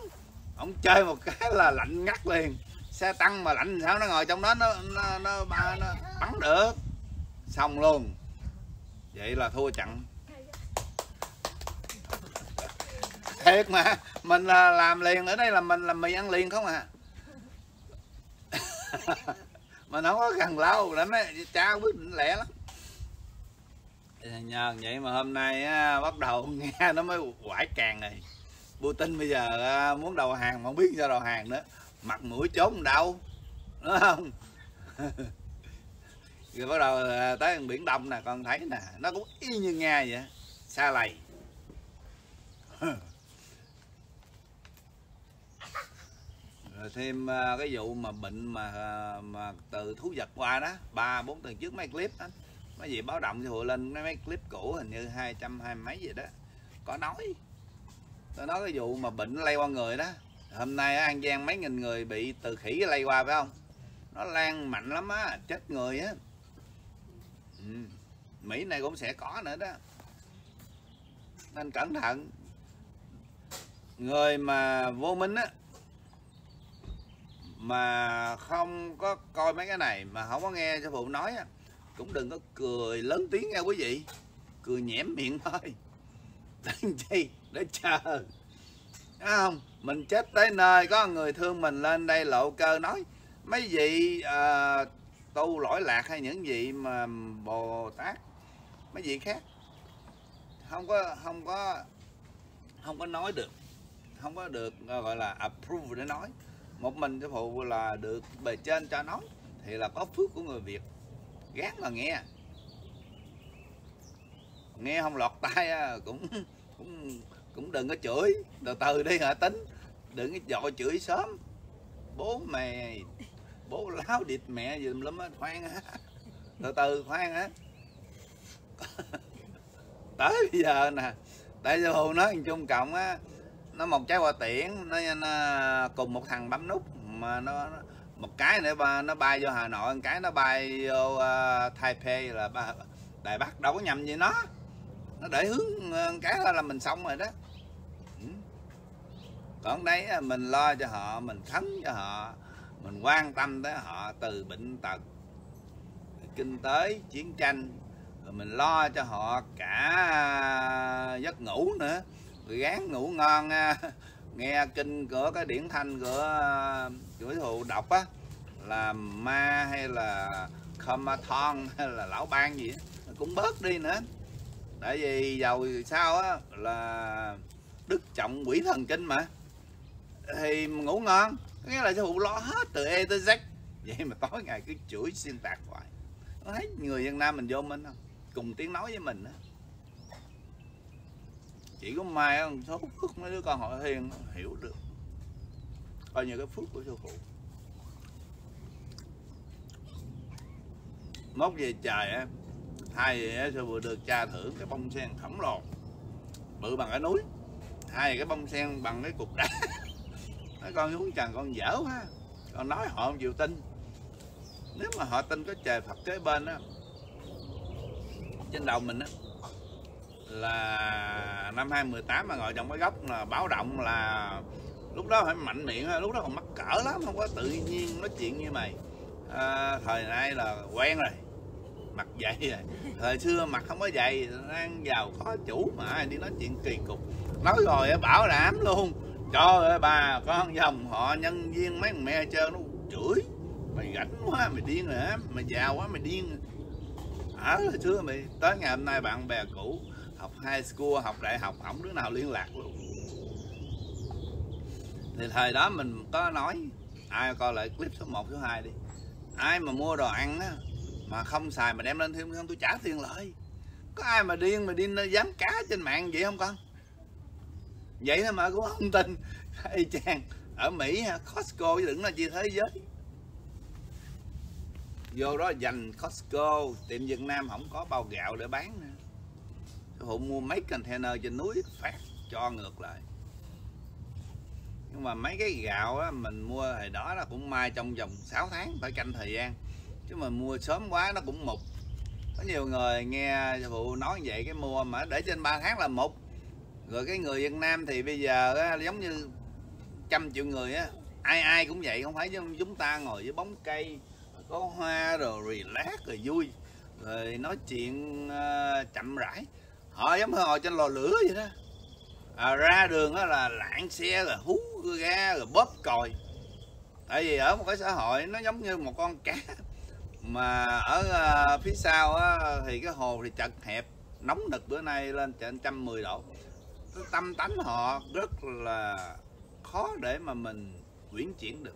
Ông chơi một cái là lạnh ngắt liền. Xe tăng mà lạnh sao nó ngồi trong đó nó, nó, nó, nó, nó bắn được. Xong luôn. Vậy là thua chặn. Thiệt mà. Mình là làm liền. Ở đây là mình làm mì ăn liền không à. Mình không có cần lâu lắm ấy. Cha quyết định lẹ lắm. Nhờ vậy mà hôm nay á, bắt đầu nghe nó mới quải càng này. Putin bây giờ muốn đầu hàng mà không biết sao đầu hàng nữa, mặt mũi trốn đâu, đúng không? Rồi bắt đầu tới Biển Đông nè, con thấy nè, nó cũng y như Nga vậy, xa lầy. Rồi thêm cái vụ mà bệnh mà mà từ thú vật qua đó, ba bốn tuần trước mấy clip đó, mấy gì báo động cho hội lên mấy clip cũ hình như hai trăm hai mấy gì đó, có nói, tôi nói cái vụ mà bệnh lây qua người đó. Hôm nay ở An Giang mấy nghìn người bị từ khỉ lây qua phải không? Nó lan mạnh lắm á, chết người á. Ừ. Mỹ này cũng sẽ có nữa đó. Nên cẩn thận. Người mà vô minh á, mà không có coi mấy cái này, mà không có nghe sư phụ nói á, cũng đừng có cười lớn tiếng nghe quý vị. Cười nhẽm miệng thôi. Đánh chi, để chờ. Đúng không? Mình chết tới nơi, có người thương mình lên đây lộ cơ nói mấy vị à, tu lỗi lạc hay những vị mà Bồ Tát mấy vị khác không có không có không có nói được, không có được gọi là approve để nói. Một mình sư phụ là được bề trên cho nói thì là có phước của người Việt, gán mà nghe nghe không lọt tai cũng cũng cũng đừng có chửi, từ từ đi hả tính, đừng có dội chửi sớm. Bố mẹ, bố láo địt mẹ gì lắm á, khoan á, từ từ khoan á. Tới bây giờ nè, tại sư phụ nói chung cộng á, nó một trái hoa tiễn, nó, nó cùng một thằng bấm nút mà nó một cái nữa nó bay vô Hà Nội, một cái nó bay vô uh, Taipei là ba, Đài Bắc, đâu có nhầm gì nó. Nó để hướng cái là mình xong rồi đó. Còn đấy mình lo cho họ, mình khấn cho họ, mình quan tâm tới họ từ bệnh tật, kinh tế, chiến tranh, rồi mình lo cho họ cả giấc ngủ nữa, rồi gán ngủ ngon, nghe kinh của cái điển thanh của của thụ đọc á, là ma hay là Comathon hay là lão ban gì đó, cũng bớt đi nữa. Tại vì dầu sao á là đức trọng quỷ thần kinh mà, thì ngủ ngon, nghĩa là sư phụ lo hết từ E tới Z. Vậy mà tối ngày cứ chửi xuyên tạc hoài, nó thấy người Việt Nam mình vô minh không, cùng tiếng nói với mình á. Chỉ có may á, số phước mấy đứa con họ Thiên nó hiểu được, coi như cái phước của sư phụ. Mốt về trời á, hai vậy sư phụ được cha thưởng cái bông sen khổng lồ bự bằng cái núi, hai cái bông sen bằng cái cục đá. Nói con xuống trần con dở quá, con nói họ không chịu tin. Nếu mà họ tin có trời Phật kế bên á, trên đầu mình á, là năm hai không mười tám mà ngồi trong cái góc là báo động, là lúc đó phải mạnh miệng, lúc đó còn mắc cỡ lắm, không có tự nhiên nói chuyện như mày. À, thời nay là quen rồi, mặt dày rồi. Thời xưa mặt không có dày, ăn giàu khó chủ mà ai đi nói chuyện kỳ cục. Nói rồi bảo đảm luôn, trời ơi bà con dòng họ nhân viên mấy mẹ trơn, nó chửi mày rảnh quá, mày điên rồi á, mày giàu quá, mày điên ở à, xưa mày. Tới ngày hôm nay bạn bè cũ học high school, học đại học, không đứa nào liên lạc luôn. Thì thời đó mình có nói, ai coi lại clip số một, số hai đi, ai mà mua đồ ăn á mà không xài mà đem lên thêm không, tôi trả tiền lại. Có ai mà điên mà điên dám cá trên mạng vậy không con? Vậy thôi mà cũng không tin. Y chang ở Mỹ Costco, đừng là chi thế giới, vô đó dành Costco. Tiệm Việt Nam không có bao gạo để bán nữa, họ mua mấy container trên núi phát cho ngược lại. Nhưng mà mấy cái gạo á, mình mua hồi đó là cũng mai trong vòng sáu tháng, phải canh thời gian, chứ mà mua sớm quá nó cũng mục. Có nhiều người nghe phụ nói như vậy cái mua mà để trên ba tháng là mục. Rồi cái người Việt Nam thì bây giờ á, giống như trăm triệu người á, ai ai cũng vậy, không phải chúng ta ngồi với bóng cây có hoa rồi relax rồi vui rồi nói chuyện uh, chậm rãi. Họ giống như ngồi trên lò lửa vậy đó. À, ra đường á là lạng xe rồi hú ga rồi bóp còi. Tại vì ở một cái xã hội nó giống như một con cá mà ở uh, phía sau á, thì cái hồ thì chật hẹp, nóng nực, bữa nay lên trên trăm mười độ. tâm tánh họ rất là khó để mà mình uyển chuyển được.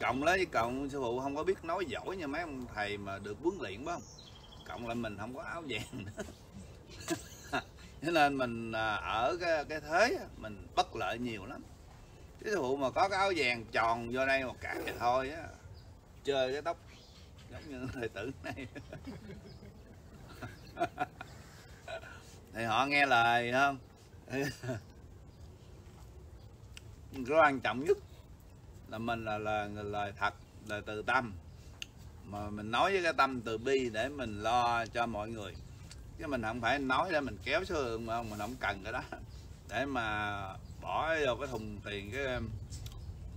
Cộng lấy cộng sư phụ không có biết nói giỏi như mấy ông thầy mà được huấn luyện phải không? Cộng là mình không có áo vàng nữa. Thế nên mình ở cái, cái thế mình bất lợi nhiều lắm. Cái sư phụ mà có cái áo vàng tròn vô đây một cái thì thôi á, chơi cái tóc giống như thầy tử này. Thì họ nghe lời không? Cái quan trọng nhất là mình là, là, là lời thật, lời từ tâm, mà mình nói với cái tâm từ bi để mình lo cho mọi người, chứ mình không phải nói để mình kéo số lượng mà mình không cần cái đó, để mà bỏ vào cái thùng tiền cái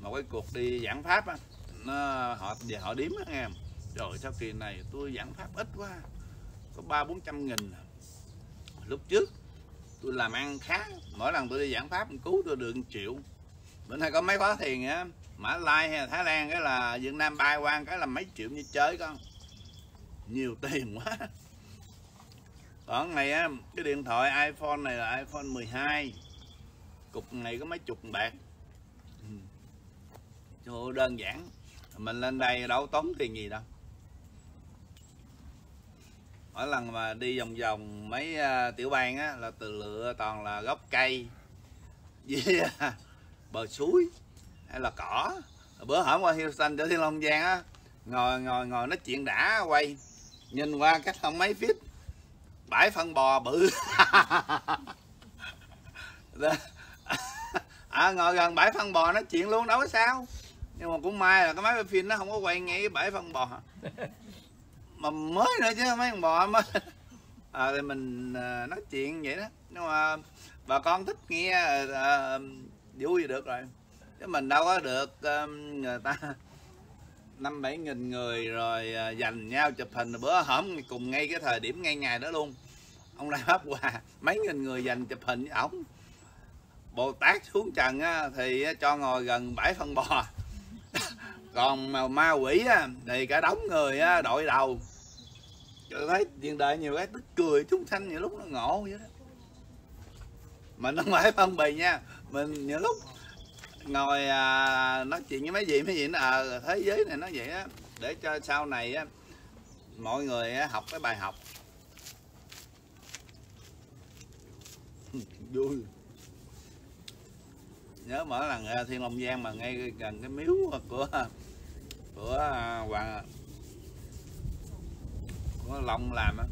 một cái cuộc đi giảng pháp á, nó họ về họ điếm á nghe, rồi sau kỳ này tôi giảng pháp ít quá, có ba bốn trăm nghìn. Lúc trước tôi làm ăn khá, mỗi lần tôi đi giảng pháp cứu tôi được một triệu. Bữa nay có mấy khóa thiền á, Mã Lai hay là Thái Lan, cái là Việt Nam bay qua cái là mấy triệu như chơi con, nhiều tiền quá. Còn này á, cái điện thoại iPhone này là iPhone mười hai, cục này có mấy chục bạc. Chỗ đơn giản, mình lên đây đâu tốn tiền gì đâu. Mỗi lần mà đi vòng vòng mấy tiểu bang á là từ lựa toàn là gốc cây với bờ suối hay là cỏ. Bữa hổm qua Houston ở Thiên Long Giang á, ngồi ngồi ngồi nói chuyện đã, quay nhìn qua cách không mấy feet bãi phân bò bự. À, ngồi gần bãi phân bò nói chuyện luôn đâu có sao, nhưng mà cũng may là cái máy phim nó không có quay ngay cái bãi phân bò mà mới nữa chứ mấy con bò mới. À, thì mình nói chuyện vậy đó, nhưng mà bà con thích nghe à, vui thì được rồi, chứ mình đâu có được um, người ta năm bảy nghìn người rồi à, dành nhau chụp hình. Bữa hổm cùng ngay cái thời điểm ngay ngày đó luôn, ông ra Pháp Hòa mấy nghìn người dành chụp hình với ổng. Bồ Tát xuống trần á, thì cho ngồi gần bãi phân bò. Còn mà ma quỷ á, thì cả đống người á, đội đầu. Tôi thấy hiện đại nhiều cái tức cười, chúng sanh nhiều lúc nó ngộ vậy đó. Mình không phải phân bì nha, mình nhiều lúc ngồi à, nói chuyện với mấy gì mấy gì nó ờ à, thế giới này nó vậy á, để cho sau này á mọi người á, học cái bài học. Vui. Nhớ mỗi lần Thiên Long Giang mà ngay gần cái miếu của của Hoàng của Long làm á,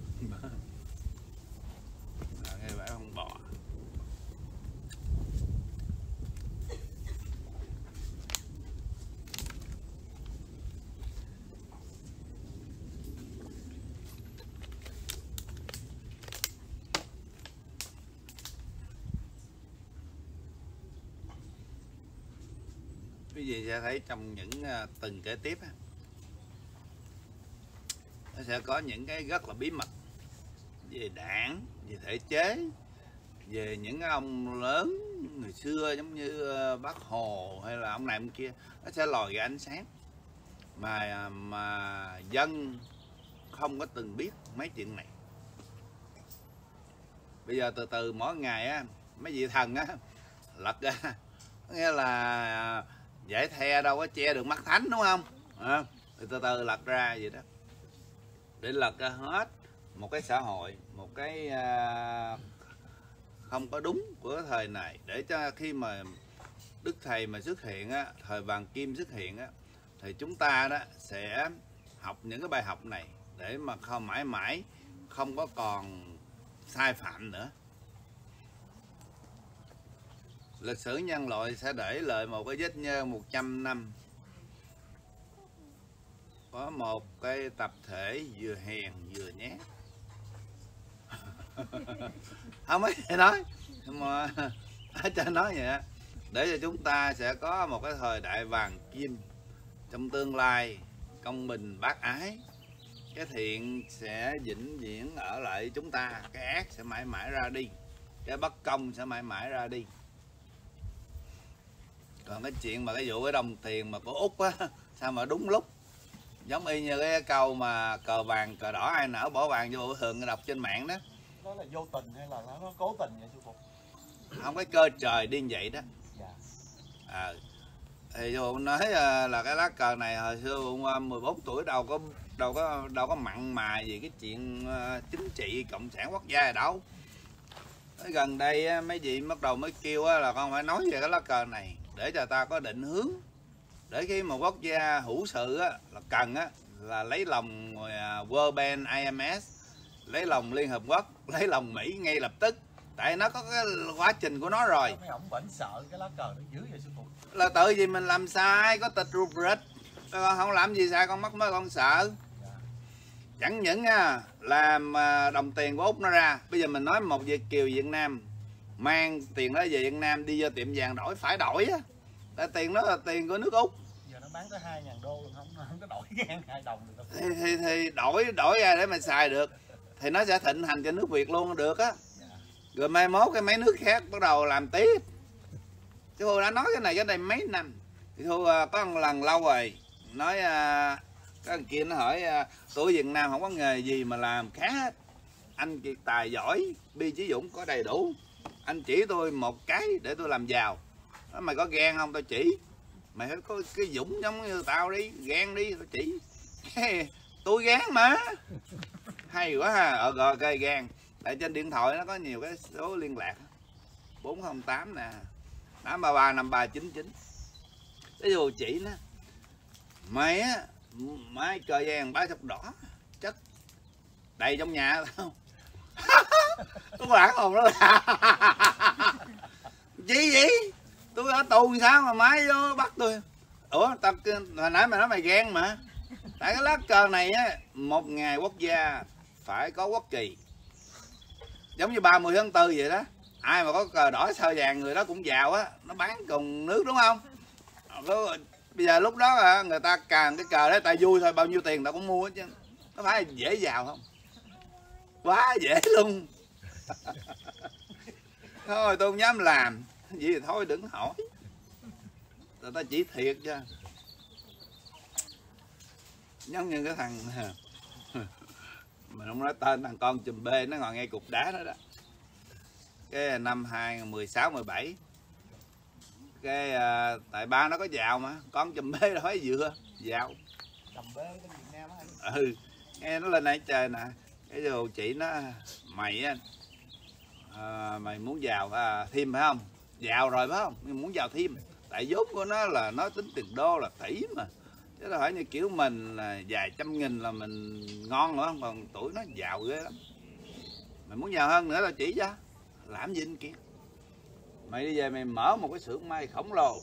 ngay bãi không bỏ. Quý vị sẽ thấy trong những từng kế tiếp nó sẽ có những cái rất là bí mật về đảng, về thể chế, về những ông lớn người xưa giống như bác Hồ hay là ông này ông kia, nó sẽ lòi ra ánh sáng mà mà dân không có từng biết mấy chuyện này. Bây giờ từ từ mỗi ngày á, mấy vị thần á lật ra, nghĩa là dễ the đâu có che được mắt thánh đúng không? À, từ từ lật ra vậy đó, để lật ra hết một cái xã hội, một cái à, không có đúng của thời này, để cho khi mà Đức Thầy mà xuất hiện á, thời vàng kim xuất hiện á, thì chúng ta đó sẽ học những cái bài học này để mà không mãi mãi không có còn sai phạm nữa. Lịch sử nhân loại sẽ để lại một cái vết nhơ một trăm năm. Có một cái tập thể vừa hèn vừa nhát. Không ấy nói, nhưng mà ở trên nói vậy đó, để cho chúng ta sẽ có một cái thời đại vàng kim trong tương lai, công bình bác ái. Cái thiện sẽ vĩnh viễn ở lại chúng ta, cái ác sẽ mãi mãi ra đi, cái bất công sẽ mãi mãi ra đi. Còn cái chuyện mà cái vụ cái đồng tiền mà của Úc á, sao mà đúng lúc, giống y như cái câu mà cờ vàng cờ đỏ ai nở bỏ vàng vô, thường đọc trên mạng đó. Đó là vô tình hay là nó cố tình vậy sư phụ? Không có cơ trời điên vậy đó. À, thì dù nói là cái lá cờ này hồi xưa mười bốn tuổi đâu có đâu có đâu có mặn mà về cái chuyện chính trị cộng sản quốc gia ở đâu. Gần đây mấy vị bắt đầu mới kêu là con phải nói về cái lá cờ này để cho ta có định hướng, để khi mà quốc gia hữu sự là cần là lấy lòng World Bank, i em ép, lấy lòng Liên Hợp Quốc, lấy lòng Mỹ ngay lập tức, tại nó có cái quá trình của nó rồi. Mấy ổng vẫn sợ cái lá cờ nó dưới vậy sư phụ. Là tự vì mình làm sai, có tịch rubric, không làm gì sai con mắc mới con sợ. Chẳng những làm đồng tiền của Úc nó ra, bây giờ mình nói một Việt kiều Việt Nam mang tiền đó về Việt Nam đi vô tiệm vàng đổi phải đổi á, tại tiền đó là tiền của nước Úc. Giờ nó bán tới hai ngàn đô rồi, không, không có đổi ngang hai đồng được đâu. Thì, thì, thì đổi đổi ra để mà xài được, thì nó sẽ thịnh hành cho nước Việt luôn được á. Rồi mai mốt cái mấy nước khác bắt đầu làm tiếp. Chứ Thu đã nói cái này cái đây mấy năm. Thì Thu có một lần lâu rồi nói à, cái thằng kia nó hỏi à, tuổi Việt Nam không có nghề gì mà làm khá hết. Anh Kiệt tài giỏi, Bi Chí Dũng có đầy đủ. Anh chỉ tôi một cái để tôi làm giàu. Nói, mày có ghen không tao chỉ. Mày phải có cái dũng giống như tao đi, ghen đi tao chỉ. Tôi ghen mà. Hay quá ha, ờ rồi cây ghen. Tại trên điện thoại nó có nhiều cái số liên lạc bốn không tám nè, tám ba ba năm ba chín chín. Cái dù chỉ nó mày á, mày cờ vàng ba sọc đỏ chất đầy trong nhà tao. Tôi lãng hồn đó là gì vậy? Tôi ở tù sao mà máy vô bắt tôi? Ủa tao hồi nãy mày nói mày ghen mà. Tại cái lá cờ này á, một ngày quốc gia phải có quốc kỳ. Giống như ba mươi tháng tư vậy đó. Ai mà có cờ đỏ sao vàng người đó cũng giàu á. Nó bán cùng nước đúng không? Bây giờ lúc đó người ta càng cái cờ đó ta vui thôi. Bao nhiêu tiền ta cũng mua hết chứ. Nó phải dễ giàu không? Quá dễ luôn. Thôi tôi không dám làm. Vậy thì thôi đừng hỏi. Người ta chỉ thiệt chứ. Giống như cái thằng... Mình không nói tên thằng con chùm bê nó ngồi ngay cục đá đó đó. Cái năm hai nghìn mười sáu mười bảy. Cái uh, tại ba nó có giàu mà. Con chùm bê đói dừa. Giàu. Chùm bê ở Việt Nam á. Ừ. Nghe nó lên đây trời nè. Cái dù chị nó mày á. Uh, mày muốn giàu uh, thêm phải không? Giàu rồi phải không? Mày muốn giàu thêm. Tại vốn của nó là nó tính tiền đô là tỷ mà. Chứ là hỏi như kiểu mình là vài trăm nghìn là mình ngon nữa, còn tuổi nó giàu ghê lắm. Mày muốn giàu hơn nữa là chỉ cho. Làm gì anh kia? Mày đi về mày mở một cái xưởng may khổng lồ.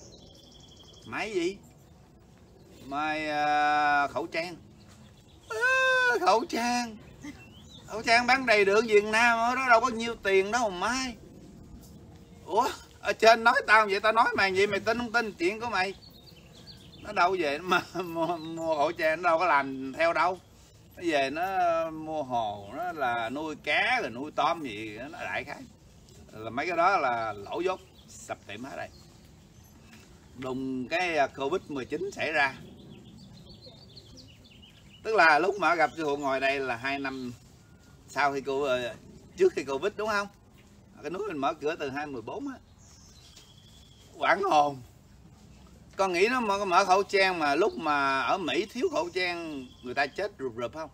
Máy gì? May uh, khẩu trang. À, khẩu trang. Khẩu trang bán đầy đường Việt Nam ở đó đâu có nhiêu tiền đâu mà may. Ủa? Ở trên nói tao vậy tao nói mày vậy mày tin không tin chuyện của mày? Nó đâu về mà mua, mua khẩu trang, nó đâu có làm theo đâu. Nó về nó mua hồ, nó là nuôi cá rồi nuôi tôm gì nó đại khái. Là mấy cái đó là lỗ dốt sập tiệm hết đây. Đùng cái Covid mười chín xảy ra. Tức là lúc mà gặp sư phụ ngồi đây là hai năm sau khi cô trước khi Covid đúng không? Cái núi mình mở cửa từ hai không một bốn á. Quảng hồn. Con nghĩ nó mở, mở khẩu trang mà lúc mà ở Mỹ thiếu khẩu trang người ta chết rụp rụp không?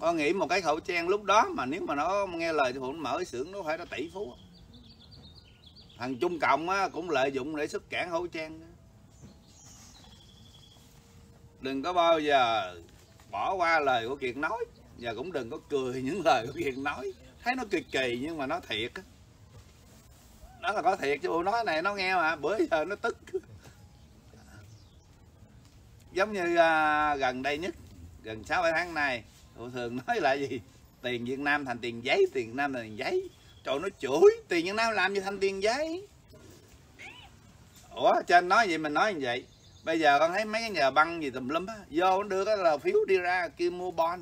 Con nghĩ một cái khẩu trang lúc đó mà nếu mà nó nghe lời thì phụ mở cái xưởng nó phải là tỷ phú. Thằng Trung Cộng á, cũng lợi dụng để xuất cản khẩu trang. Đừng có bao giờ bỏ qua lời của Kiệt nói và cũng đừng có cười những lời của Kiệt nói. Thấy nó kỳ kỳ nhưng mà nó thiệt. Đó là có thiệt chứ bộ nói này nó nghe mà bữa giờ nó tức. Giống như uh, gần đây nhất, gần sáu bảy tháng nay, tôi thường nói là gì? Tiền Việt Nam thành tiền giấy, tiền Việt Nam thành tiền giấy. Trời nó chửi, tiền Việt Nam làm gì thành tiền giấy? Ủa, trên nói vậy mình nói như vậy. Bây giờ con thấy mấy cái nhà băng gì tùm lum á, vô nó đưa cái là phiếu đi ra kia mua bon.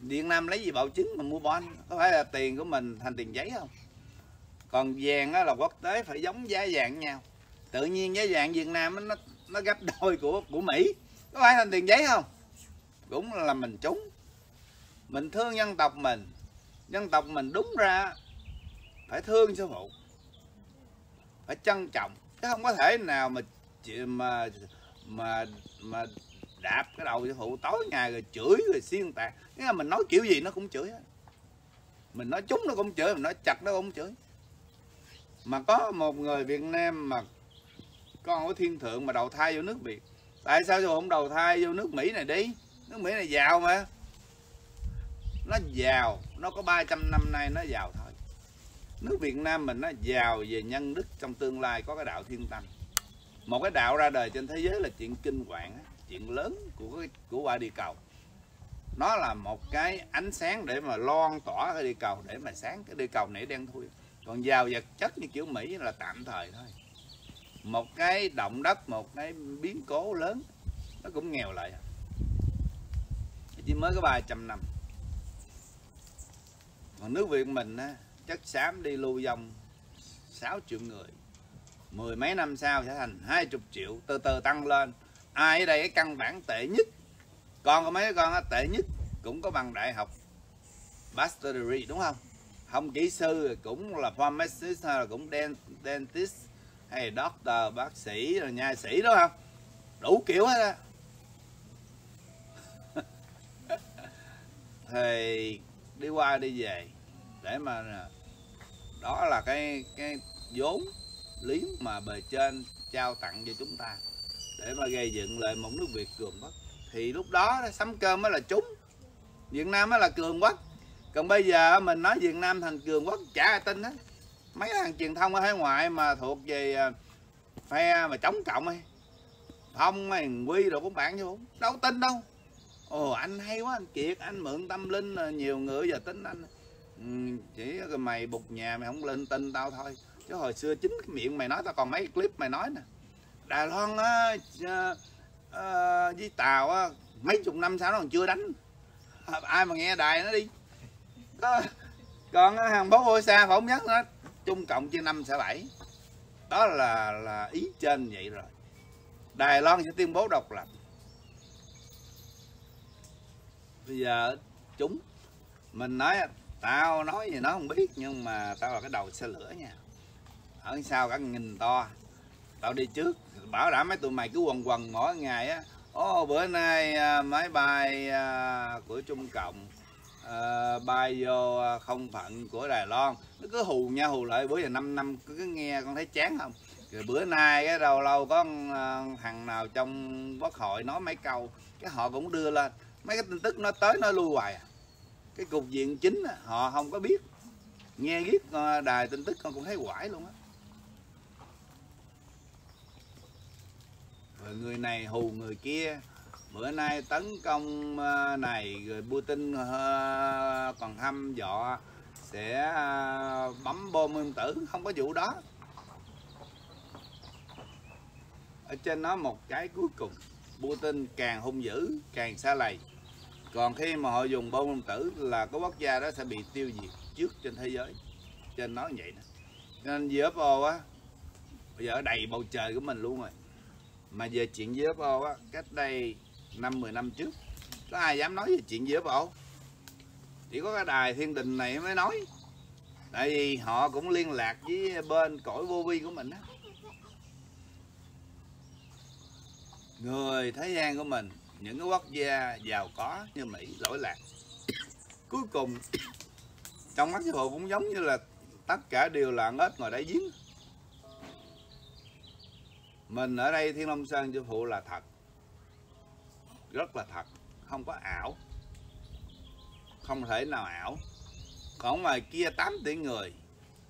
Việt Nam lấy gì bảo chứng mà mua bon? Có phải là tiền của mình thành tiền giấy không? Còn vàng á là quốc tế phải giống giá vàng với nhau. Tự nhiên giá vàng Việt Nam á, nó nó gấp đôi của của Mỹ. Có phải thành tiền giấy không? Cũng là mình trúng. Mình thương dân tộc mình. Dân tộc mình đúng ra phải thương sư phụ. phải trân trọng, chứ không có thể nào mà mà mà, mà đạp cái đầu sư phụ tối ngày rồi chửi rồi xuyên tạc. Nghĩa là mình nói kiểu gì nó cũng chửi hết, mình nói trúng nó cũng chửi, mình nói chặt nó cũng chửi. Mà có một người Việt Nam mà con của Thiên Thượng mà đầu thai vô nước Việt, tại sao không đầu thai vô nước Mỹ này đi? Nước Mỹ này giàu mà, nó giàu, nó có ba trăm năm nay nó giàu thôi. Nước Việt Nam mình nó giàu về nhân đức, trong tương lai có cái đạo Thiên Tâm, một cái đạo ra đời trên thế giới là chuyện kinh hoàng, chuyện lớn của của quả địa cầu. Nó là một cái ánh sáng để mà loan tỏa cái địa cầu, để mà sáng cái địa cầu này đen thui. Còn giàu vật chất như kiểu Mỹ là tạm thời thôi, một cái động đất, một cái biến cố lớn nó cũng nghèo lại, chỉ mới có ba trăm năm. Còn nước Việt mình á, chất xám đi lưu vong sáu triệu người, mười mấy năm sau sẽ thành hai mươi triệu, từ từ tăng lên. Ai ở đây cái căn bản tệ nhất, con có mấy con á, tệ nhất cũng có bằng đại học Bachelor's, đúng không? Không kỹ sư cũng là pharmacist, hay là cũng dentist, hay doctor, bác sĩ, rồi nha sĩ, đúng không? Đủ kiểu hết á. Thì đi qua đi về để mà, đó là cái cái vốn lý mà bề trên trao tặng cho chúng ta để mà gây dựng lại một nước Việt cường quốc. Thì lúc đó sắm cơm mới là chúng, Việt Nam mới là cường quốc. Còn bây giờ mình nói Việt Nam thành cường quốc chả ai tin hết. Mấy thằng truyền thông ở hải ngoại mà thuộc về phe mà chống cộng hay Phong hay Quy rồi cũng bạn chứ không, đâu tin đâu. Ồ, anh hay quá, anh Kiệt, anh mượn tâm linh nhiều người giờ tính anh. Ừ, chỉ mày bục nhà mày không lên tin tao thôi, chứ hồi xưa chính cái miệng mày nói tao còn mấy clip mày nói nè. Đài Loan á, à, với Tàu á, mấy chục năm sau nó còn chưa đánh, ai mà nghe đài nó đi. Đó. Còn hàng bố ôi xa phỏng nhất nó Trung Cộng chia năm xẻ bảy. Đó là là ý trên vậy rồi. Đài Loan sẽ tuyên bố độc lập. Bây giờ chúng mình nói, tao nói gì nó không biết, nhưng mà tao là cái đầu xe lửa nha, ở sau cả nghìn to, tao đi trước, bảo đảm mấy tụi mày cứ quần quần mỗi ngày á. Ô, bữa nay máy bay của Trung Cộng bay vô không phận của Đài Loan, nó cứ hù nha hù lại, bữa giờ năm năm cứ nghe con thấy chán không. Rồi bữa nay cái đầu lâu có thằng nào trong quốc hội nói mấy câu, cái họ cũng đưa lên. Mấy cái tin tức nó tới nó lui hoài à. Cái cục diện chính á, họ không có biết. Nghe riết đài tin tức con cũng thấy quải luôn á. Rồi người này hù người kia, bữa nay tấn công này, rồi Putin còn hăm dọa sẽ bấm bom nguyên tử, không có vụ đó. Ở trên nó một cái cuối cùng, Putin càng hung dữ, càng xa lầy. Còn khi mà họ dùng bom nguyên tử là cái quốc gia đó sẽ bị tiêu diệt trước trên thế giới. Trên nói vậy đó. Nên u ép ô á, bây giờ đầy bầu trời của mình luôn rồi. Mà về chuyện u ép ô á, cách đây năm mười năm trước, có ai dám nói về chuyện u ép ô? Chỉ có cái đài Thiên Đình này mới nói. Tại vì họ cũng liên lạc với bên cõi vô vi của mình á. Người thế gian của mình, những cái quốc gia giàu có như Mỹ lỗi lạc. Cuối cùng trong mắt sư phụ cũng giống như là tất cả đều là ếch ngồi đáy giếng. Mình ở đây Thiên Long Sơn sư phụ là thật, rất là thật, không có ảo, không thể nào ảo. Còn ngoài kia tám tỷ người,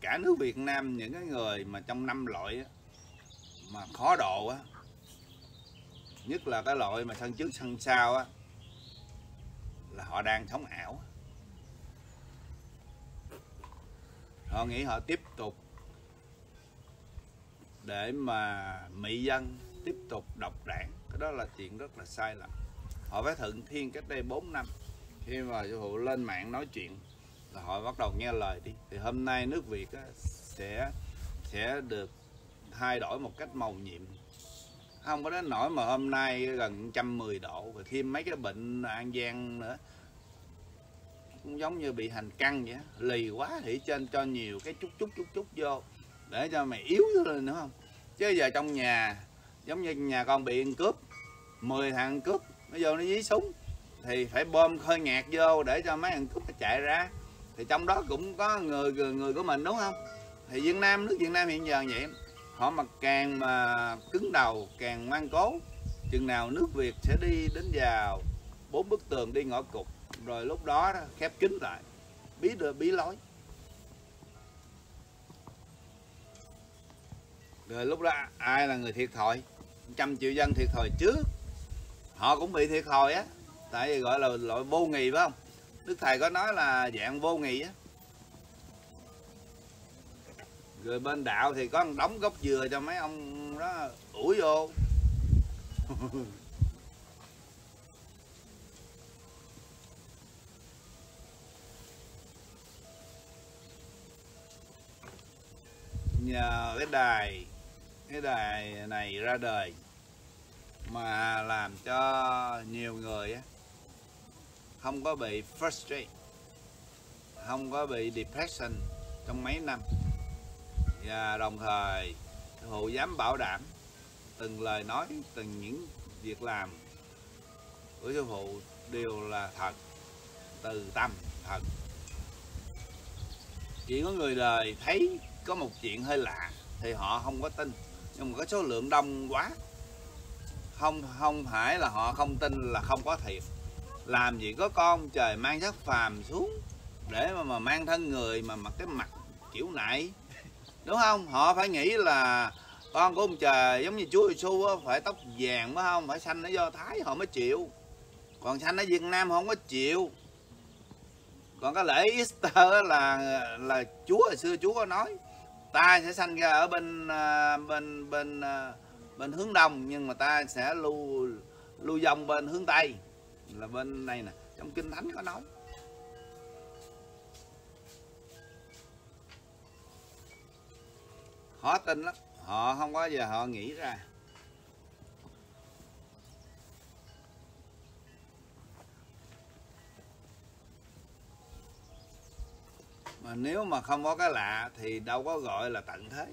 cả nước Việt Nam, những cái người mà trong năm loại mà khó độ á, nhất là cái loại mà sân trước sân sau á, là họ đang sống ảo. Họ nghĩ họ tiếp tục để mà mị dân, tiếp tục độc đảng, cái đó là chuyện rất là sai lầm. Họ phải thượng thiên cách đây bốn năm, khi mà sư phụ lên mạng nói chuyện là họ bắt đầu nghe lời đi. Thì hôm nay nước Việt á, sẽ sẽ được thay đổi một cách màu nhiệm. Không có đến nỗi mà hôm nay gần một trăm mười độ, rồi thêm mấy cái bệnh An Giang nữa, cũng giống như bị hành căng vậy, lì quá thì trên cho nhiều cái chút chút chút chút vô, để cho mày yếu lên nữa không. Chứ giờ trong nhà giống như nhà con bị ăn cướp, mười thằng ăn cướp nó vô nó dí súng thì phải bom hơi nhạc vô để cho mấy thằng cướp nó chạy ra, thì trong đó cũng có người người của mình đúng không. Thì Việt Nam, nước Việt Nam hiện giờ vậy, họ mà càng mà cứng đầu càng ngoan cố, chừng nào nước Việt sẽ đi đến vào bốn bức tường, đi ngõ cụt, rồi lúc đó khép kín lại, bí đưa bí lối, rồi lúc đó ai là người thiệt thòi? Trăm triệu dân thiệt thòi trước, họ cũng bị thiệt thòi á, tại vì gọi là loại vô nghị phải không? Đức Thầy có nói là dạng vô nghị á. Rồi bên đạo thì có đóng gốc dừa cho mấy ông đó ủi vô. Nhờ cái đài cái đài này ra đời mà làm cho nhiều người không có bị frustrate, không có bị depression trong mấy năm. Và đồng thời Hộ dám bảo đảm từng lời nói, từng những việc làm của Sư Phụ đều là thật, từ tâm thật. Chỉ có người đời thấy có một chuyện hơi lạ thì họ không có tin, nhưng mà có số lượng đông quá, không không phải là họ không tin là không có thiệt. Làm gì có con trời mang sắc phàm xuống để mà, mà mang thân người mà mặc cái mặt kiểu này, đúng không? Họ phải nghĩ là con của ông trời giống như Chúa Giêsu phải tóc vàng phải không, phải sanh ở Do Thái họ mới chịu, còn sanh ở Việt Nam họ không có chịu. Còn cái lễ Easter là là Chúa hồi xưa Chúa có nói ta sẽ sanh ra ở bên bên bên bên hướng đông, nhưng mà ta sẽ lưu lưu vong bên hướng tây là bên này nè, trong Kinh Thánh có nói. Họ tin lắm, họ không có giờ họ nghĩ ra. Mà nếu mà không có cái lạ thì đâu có gọi là tận thế.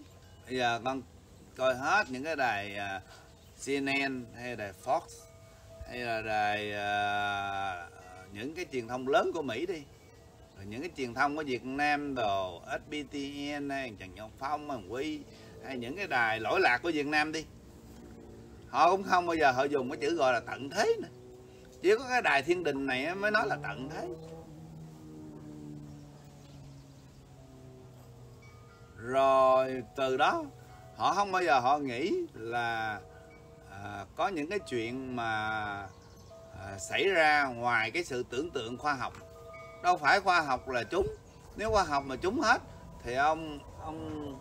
Bây giờ con coi hết những cái đài C N N hay đài Fox hay là đài uh, những cái truyền thông lớn của Mỹ đi, rồi những cái truyền thông của Việt Nam đồ S B T N hay Trần Nhật Phong, Hoàng Huy, hay những cái đài lỗi lạc của Việt Nam đi, họ cũng không bao giờ họ dùng cái chữ gọi là tận thế nữa. Chỉ có cái đài Thiên Đình này mới nói là tận thế. Rồi từ đó họ không bao giờ họ nghĩ là à, có những cái chuyện mà à, xảy ra ngoài cái sự tưởng tượng khoa học. Đâu phải khoa học là trúng. Nếu khoa học mà trúng hết thì ông ông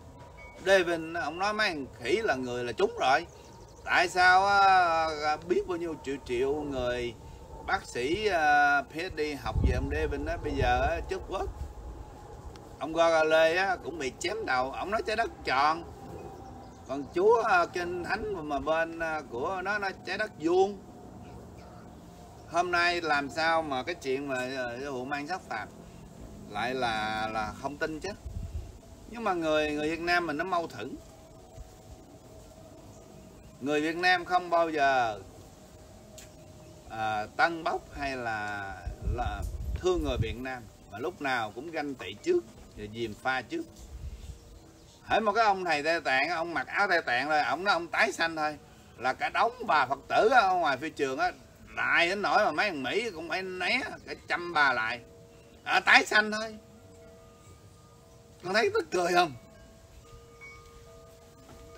David ông nói mấy thằng khỉ là người là trúng rồi. Tại sao à, biết bao nhiêu triệu triệu người bác sĩ à, P H D học về ông David á, bây giờ á, trước quốc ông Galilei á cũng bị chém đầu, ông nói trái đất tròn. Còn Chúa Kinh Thánh mà bên của nó nó trái đất vuông. Hôm nay làm sao mà cái chuyện mà vụ mang sắc phàm lại là là không tin chứ. Nhưng mà người người Việt Nam mình nó mâu thuẫn. Người Việt Nam không bao giờ à, tăng bốc hay là là thương người Việt Nam, mà lúc nào cũng ganh tị trước và gièm pha trước. Hễ một cái ông thầy Tây Tạng, ông mặc áo Tây Tạng rồi ông nói ông tái sanh thôi, là cả đống bà Phật tử ở ngoài phi trường á, đại đến nỗi mà mấy thằng Mỹ cũng phải né cả trăm bà lại à, tái sanh thôi. Con thấy tức cười không?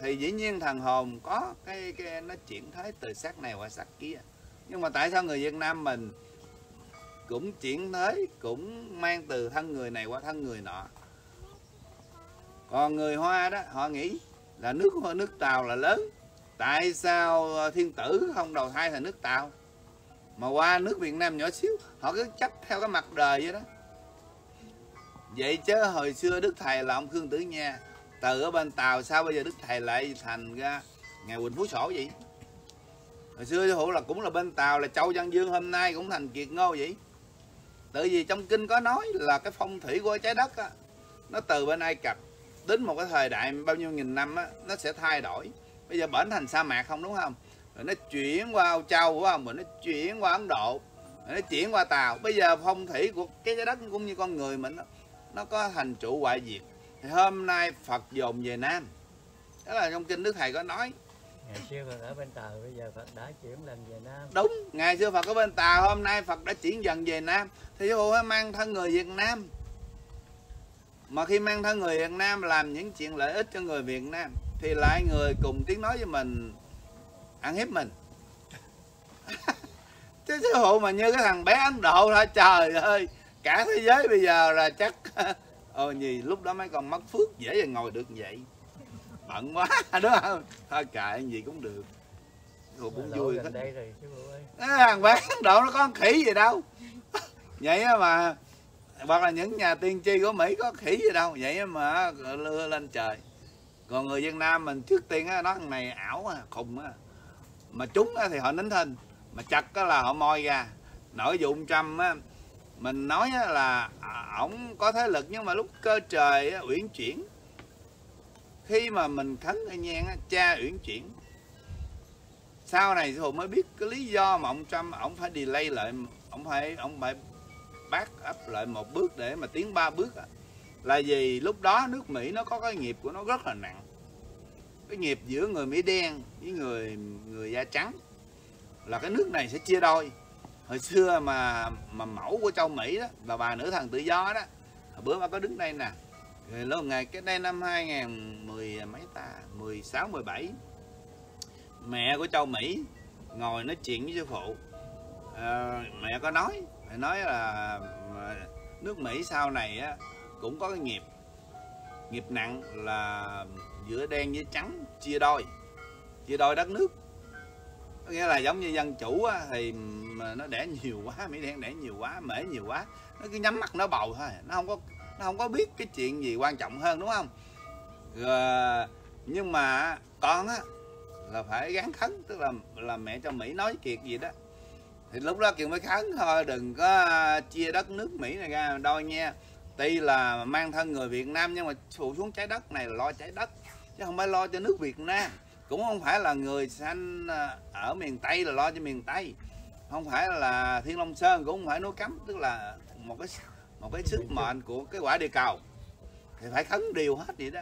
Thì dĩ nhiên thần hồn có cái, cái nó chuyển thế từ xác này qua xác kia. Nhưng mà tại sao người Việt Nam mình cũng chuyển thế, cũng mang từ thân người này qua thân người nọ? Còn người Hoa đó, họ nghĩ là nước nước Tàu là lớn. Tại sao thiên tử không đầu thai thành nước Tàu mà qua nước Việt Nam nhỏ xíu? Họ cứ chấp theo cái mặt đời vậy đó. Vậy chứ hồi xưa Đức Thầy là ông Khương Tử Nha từ ở bên Tàu, sao bây giờ Đức Thầy lại thành ra ngài Huỳnh Phú Sổ vậy? Hồi xưa Sư Phụ là cũng là bên Tàu, là Châu Văn Dương hôm nay cũng thành Kiệt Ngô vậy. Tại vì trong kinh có nói là cái phong thủy của trái đất đó, nó từ bên Ai Cập đến một cái thời đại bao nhiêu nghìn năm á, nó sẽ thay đổi. Bây giờ bển thành sa mạc không, đúng không? Rồi nó chuyển qua Âu Châu, phải không? Rồi nó chuyển qua Ấn Độ, rồi nó chuyển qua Tàu. Bây giờ phong thủy của cái trái đất cũng như con người mình, nó, nó có thành trụ hoại diệt. Thì hôm nay Phật dồn về Nam, đó là trong kinh Đức Thầy có nói. Ngày xưa Phật ở bên Tàu, bây giờ Phật đã chuyển lần về Nam. Đúng, ngày xưa Phật ở bên Tàu, hôm nay Phật đã chuyển dần về Nam. Thì sư phụ mang thân người Việt Nam, mà khi mang thân người Việt Nam làm những chuyện lợi ích cho người Việt Nam, thì lại người cùng tiếng nói với mình ăn hiếp mình. Chứ sư phụ mà như cái thằng bé Ấn Độ thôi, trời ơi, cả thế giới bây giờ là chắc ờ gì lúc đó mấy con mất phước dễ ngồi được vậy. Bận quá, đúng không? Thôi kệ gì cũng được. Rồi cũng vui đó. Đây rồi, thằng bé Ấn Độ nó có khỉ gì đâu. Vậy mà, hoặc là những nhà tiên tri của Mỹ có khỉ gì đâu. Vậy mà lưa lên trời. Còn người Việt Nam mình trước tiên đó, nó thằng này ảo khùng á. Mà trúng thì họ nín thinh, mà chặt là họ moi ra. Nội vụ Trump á, mình nói là ổng có thế lực, nhưng mà lúc cơ trời uyển chuyển. Khi mà mình khấn ở nhang cha uyển chuyển. Sau này sư phụ mới biết cái lý do mà ông Trump ổng phải delay lại, ổng phải ổng phải back up lại một bước để mà tiến ba bước đó. Là vì lúc đó nước Mỹ nó có cái nghiệp của nó rất là nặng. Cái nghiệp giữa người Mỹ đen với người người da trắng là cái nước này sẽ chia đôi. Hồi xưa mà mà mẫu của châu Mỹ đó là bà nữ thần tự do đó. Hồi bữa mà có đứng đây nè. Rồi lâu ngày cái đây năm hai nghìn mười mấy ta, mười sáu mười bảy. Mẹ của châu Mỹ ngồi nói chuyện với sư phụ. À, mẹ có nói, mẹ nói là nước Mỹ sau này á, cũng có cái nghiệp nghiệp nặng là giữa đen với trắng chia đôi, chia đôi đất nước. Có nghĩa là giống như dân chủ á, thì mà nó đẻ nhiều quá, Mỹ đen đẻ nhiều quá, Mễ nhiều quá, nó cứ nhắm mắt nó bầu thôi, nó không có nó không có biết cái chuyện gì quan trọng hơn, đúng không? Rồi, nhưng mà con á là phải gắng khấn, tức là là mẹ cho Mỹ nói kiệt gì đó thì lúc đó Kiều mới khấn thôi, đừng có chia đất nước Mỹ này ra đôi nha. Tuy là mang thân người Việt Nam nhưng mà phụ xuống trái đất này là lo trái đất, chứ không phải lo cho nước Việt Nam. Cũng không phải là người sanh ở miền Tây là lo cho miền Tây, không phải là Thiên Long Sơn cũng không phải núi Cấm, tức là một cái một cái sức mệnh của cái quả địa cầu thì phải khấn điều hết vậy đó.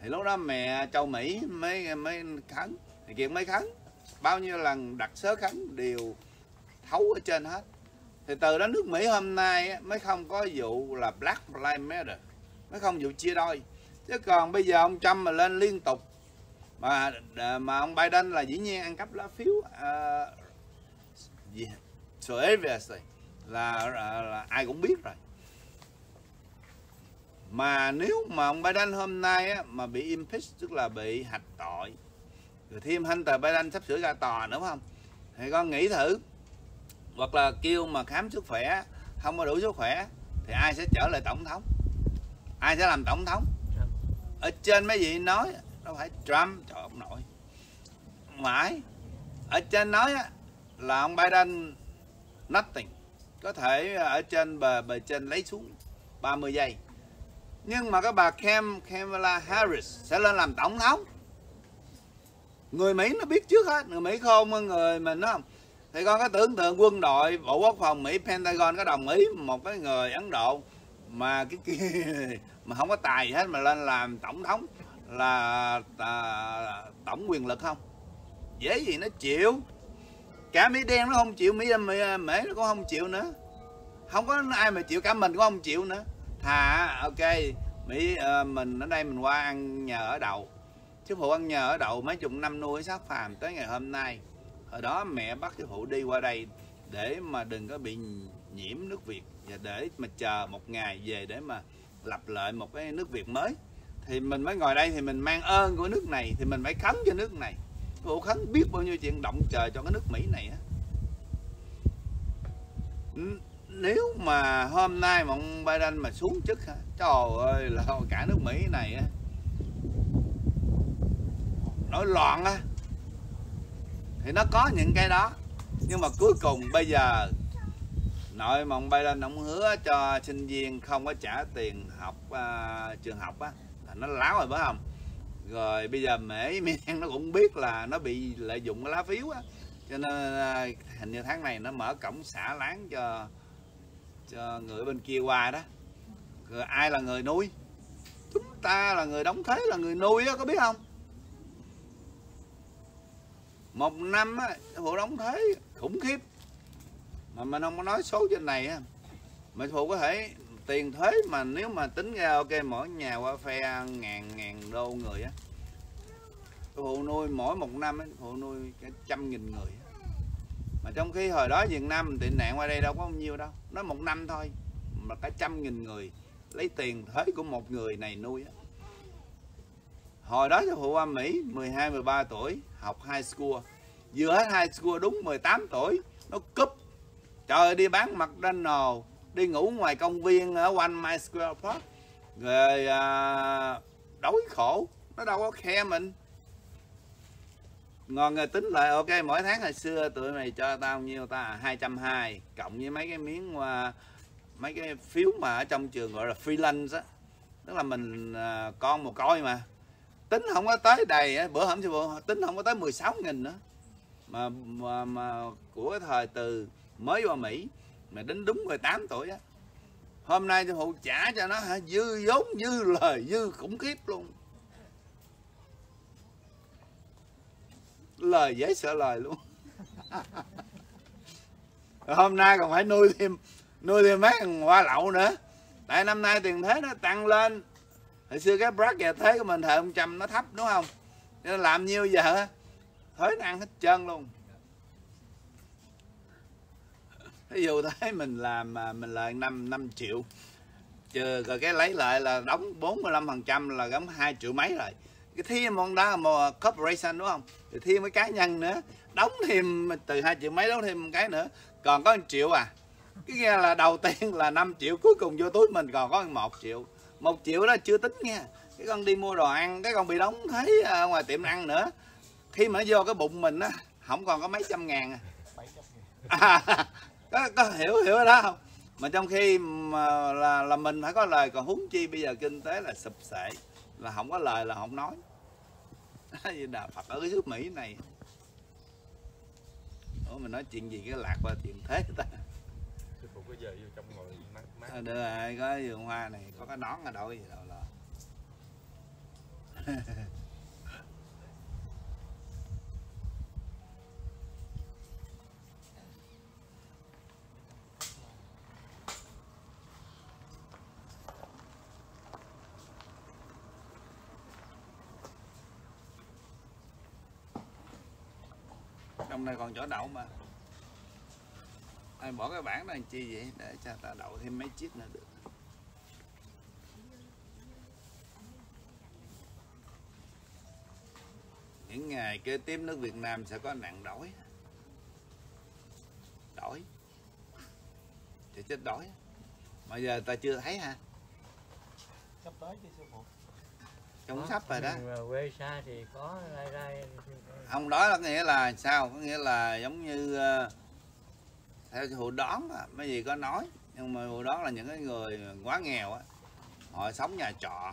Thì lúc đó mẹ châu Mỹ mới mới khấn, thì Kiều mới khấn bao nhiêu lần đặt sớ khấn đều thấu ở trên hết. Thì từ đó nước Mỹ hôm nay mới không có vụ là Black Lives Matter, mới không vụ chia đôi. Chứ còn bây giờ ông Trump mà lên liên tục, mà mà ông Biden là dĩ nhiên ăn cắp lá phiếu gì, uh, so obviously là, là, là ai cũng biết rồi. Mà nếu mà ông Biden hôm nay á, mà bị impeach, tức là bị hạch tội, rồi thêm Hunter Biden sắp sửa ra tòa nữa, không? Thì con nghĩ thử, hoặc là kêu mà khám sức khỏe không có đủ sức khỏe thì ai sẽ trở lại tổng thống, ai sẽ làm tổng thống? Ở trên mấy vị nói đâu phải Trump, trời ông nội mãi ở trên nói là ông Biden nothing, có thể ở trên bờ bờ trên lấy xuống ba mươi giây, nhưng mà các bà Cam Kamala Harris sẽ lên làm tổng thống. Người Mỹ nó biết trước hết, người Mỹ khôn hơn người mình, đúng không? Thì con có tưởng tượng quân đội, Bộ Quốc phòng Mỹ, Pentagon có đồng ý một cái người Ấn Độ mà cái kia mà không có tài gì hết mà lên làm tổng thống là à, tổng quyền lực không? Dễ gì nó chịu. Cả Mỹ đen nó không chịu, Mỹ Mễ nó cũng không chịu nữa. Không có ai mà chịu, cả mình cũng không chịu nữa. Thà ok, Mỹ à, mình ở đây mình qua ăn nhờ ở đậu. Chứ phụ ăn nhờ ở đậu mấy chục năm nuôi xác phàm tới ngày hôm nay. Ở đó mẹ bắt cái phụ đi qua đây để mà đừng có bị nhiễm nước Việt, và để mà chờ một ngày về để mà lập lại một cái nước Việt mới. Thì mình mới ngồi đây, thì mình mang ơn của nước này, thì mình phải khấn cho nước này. Phụ khấn biết bao nhiêu chuyện động trời cho cái nước Mỹ này á. Nếu mà hôm nay mà ông Biden mà xuống chức, trời ơi là cả nước Mỹ này á nổi loạn á. Thì nó có những cái đó. Nhưng mà cuối cùng bây giờ nội mà ông Biden ông hứa cho sinh viên không có trả tiền học uh, trường học á, nó láo rồi phải không? Rồi bây giờ mễ men nó cũng biết là nó bị lợi dụng cái lá phiếu á, cho nên hình như tháng này nó mở cổng xả láng cho cho người bên kia qua đó. Rồi ai là người nuôi? Chúng ta là người đóng thế, là người nuôi á, có biết không? Một năm á, Phụ đóng thế khủng khiếp. Mà mình không có nói số trên này á, mà Phụ có thể tiền thuế mà nếu mà tính ra ok, mỗi nhà qua phe ngàn ngàn đô người á, Phụ nuôi mỗi một năm á, Phụ nuôi cả trăm nghìn người á. Mà trong khi hồi đó Việt Nam tị nạn qua đây đâu có bao nhiêu đâu, nói một năm thôi mà cả trăm nghìn người lấy tiền thuế của một người này nuôi á. Hồi đó Phụ qua Mỹ mười hai mười ba tuổi học high school, vừa hết high school đúng mười tám tuổi nó cúp, trời đi bán McDonald's, đi ngủ ngoài công viên ở One Mile Square Park, rồi à, đói khổ, nó đâu có khe mình. Ngon người tính lại ok, mỗi tháng hồi xưa tụi mày cho tao nhiêu ta, hai trăm hai mươi cộng với mấy cái miếng mấy cái phiếu mà ở trong trường gọi là freelance á, tức là mình à, con một coi mà tính không có tới đầy, bữa hổm tính không có tới mười sáu nghìn nữa mà, mà mà của thời từ mới qua Mỹ mà đến đúng mười tám tuổi á. Hôm nay Phụ trả cho nó hả, dư vốn dư lời dư khủng khiếp luôn, lời dễ sợ lời luôn. Hôm nay còn phải nuôi thêm nuôi thêm mấy thằng hoa lậu nữa, tại năm nay tiền thuế nó tăng lên. Hồi xưa cái bracket thuế của mình thời ông Trump nó thấp đúng không, nên làm nhiêu giờ thuế nó ăn hết trơn luôn. Ví dụ thế mình làm mình lợi năm, năm triệu trừ rồi cái lấy lại là đóng bốn mươi lăm phần trăm là đóng hai triệu mấy rồi, cái thêm món đó mà corporation đúng không, thì thêm với cá nhân nữa đóng thêm từ hai triệu mấy đóng thêm một cái nữa còn có một triệu à. Cái nghe là đầu tiên là năm triệu, cuối cùng vô túi mình còn có một triệu. Một triệu đó chưa tính nha, cái con đi mua đồ ăn, cái con bị đóng thuế ngoài tiệm ăn nữa, khi mà nó vô cái bụng mình á không còn có mấy trăm ngàn à. Có, có hiểu hiểu đó không? Mà trong khi mà là, là mình phải có lời, còn huống chi bây giờ kinh tế là sụp sệ, là không có lời là không nói. Đà Phật ở cái nước Mỹ này. Ủa mình nói chuyện gì cái lạc qua chuyện thế ta. Sư phụ có giờ vô trong ngồi mát mát. À, được rồi, có vườn hoa này, có cái nón ở đâu gì đâu là. Trong này còn chỗ đậu mà. Ai bỏ cái bảng này chi vậy, để cho ta đậu thêm mấy chiếc nữa được. Những ngày kế tiếp nước Việt Nam sẽ có nạn đói. Đói thì chết đói. Mà giờ ta chưa thấy ha. Sắp tới chứ sư phụ. Trong sắp rồi đó. Quê xa thì có lai lai. Ông đó là nghĩa là sao? Có nghĩa là giống như uh, theo Phụ đón á, mấy gì có nói, nhưng mà Phụ đón là những cái người quá nghèo á, họ sống nhà trọ,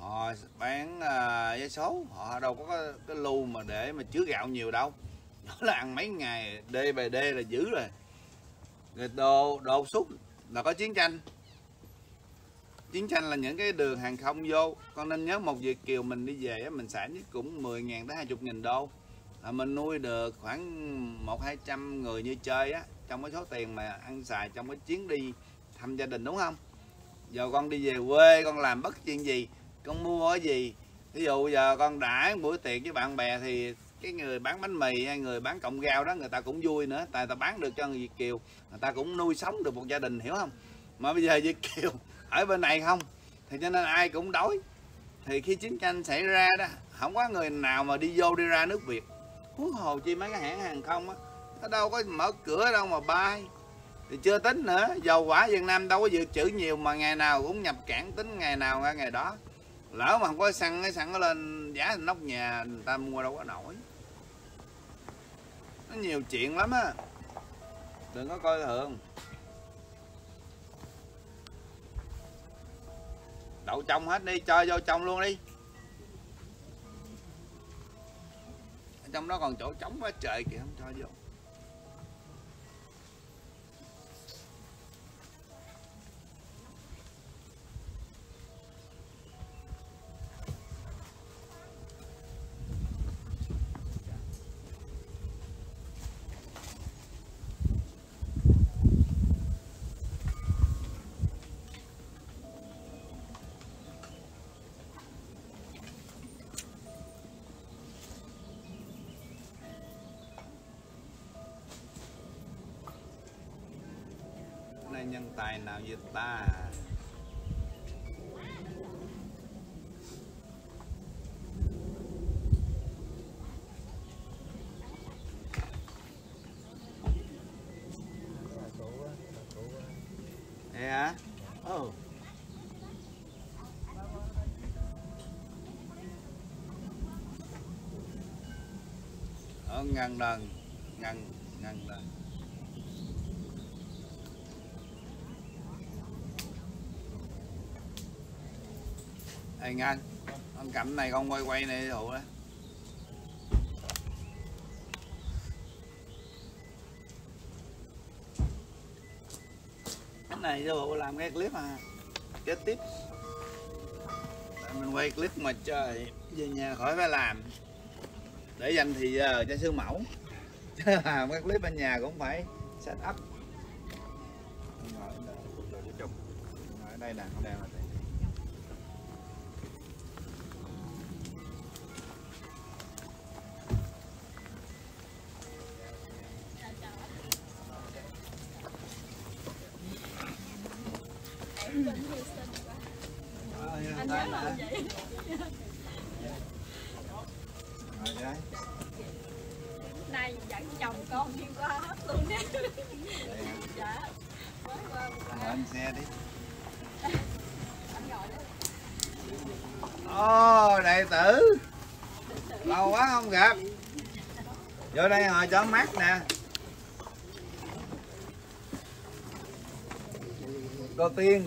họ bán uh, vé số, họ đâu có cái, cái lưu mà để mà chứa gạo nhiều đâu, đó là ăn mấy ngày đê bài đê là dữ rồi. Người đồ đồ súc là có chiến tranh. Chiến tranh là những cái đường hàng không vô. Con nên nhớ một Việt kiều mình đi về mình xả nhất cũng mười ngàn tới hai mươi ngàn đô là mình nuôi được khoảng một hai trăm người như chơi á, trong cái số tiền mà ăn xài trong cái chuyến đi thăm gia đình đúng không. Giờ con đi về quê con làm bất chuyện gì, con mua cái gì, ví dụ giờ con đãi buổi tiệc với bạn bè thì cái người bán bánh mì hay người bán cọng rau đó người ta cũng vui nữa, tại ta bán được cho người Việt kiều, người ta cũng nuôi sống được một gia đình, hiểu không. Mà bây giờ Việt kiều ở bên này không, thì cho nên ai cũng đói. Thì khi chiến tranh xảy ra đó, không có người nào mà đi vô đi ra nước Việt, huống hồ chi mấy cái hãng hàng không á, nó đâu có mở cửa đâu mà bay. Thì chưa tính nữa, dầu quả Việt Nam đâu có dự trữ nhiều mà ngày nào cũng nhập cảng, tính ngày nào ra ngày đó. Lỡ mà không có xăng, cái xăng nó lên giá thì nóc nhà người ta mua đâu có nổi. Nó nhiều chuyện lắm á, đừng có coi thường. Đậu trong hết đi, cho vô trong luôn đi. Ở trong đó còn chỗ trống quá trời kìa, không cho vô. Nhân tài nào như ta. Thế hả? Ừ. Ở ngàn lần, ngàn ngàn lần. Ê Ngân, con cầm này con quay quay này đủ đó. Cái này vô làm cái clip à, kết tiếp. Mình quay clip mà trời, về nhà khỏi phải làm. Để dành thì giờ cho sư mẫu. Chứ làm cái clip bên nhà cũng phải set up. Ở đây nè, đây nè. Vô đây ngồi cho mát nè. Cô Tiên,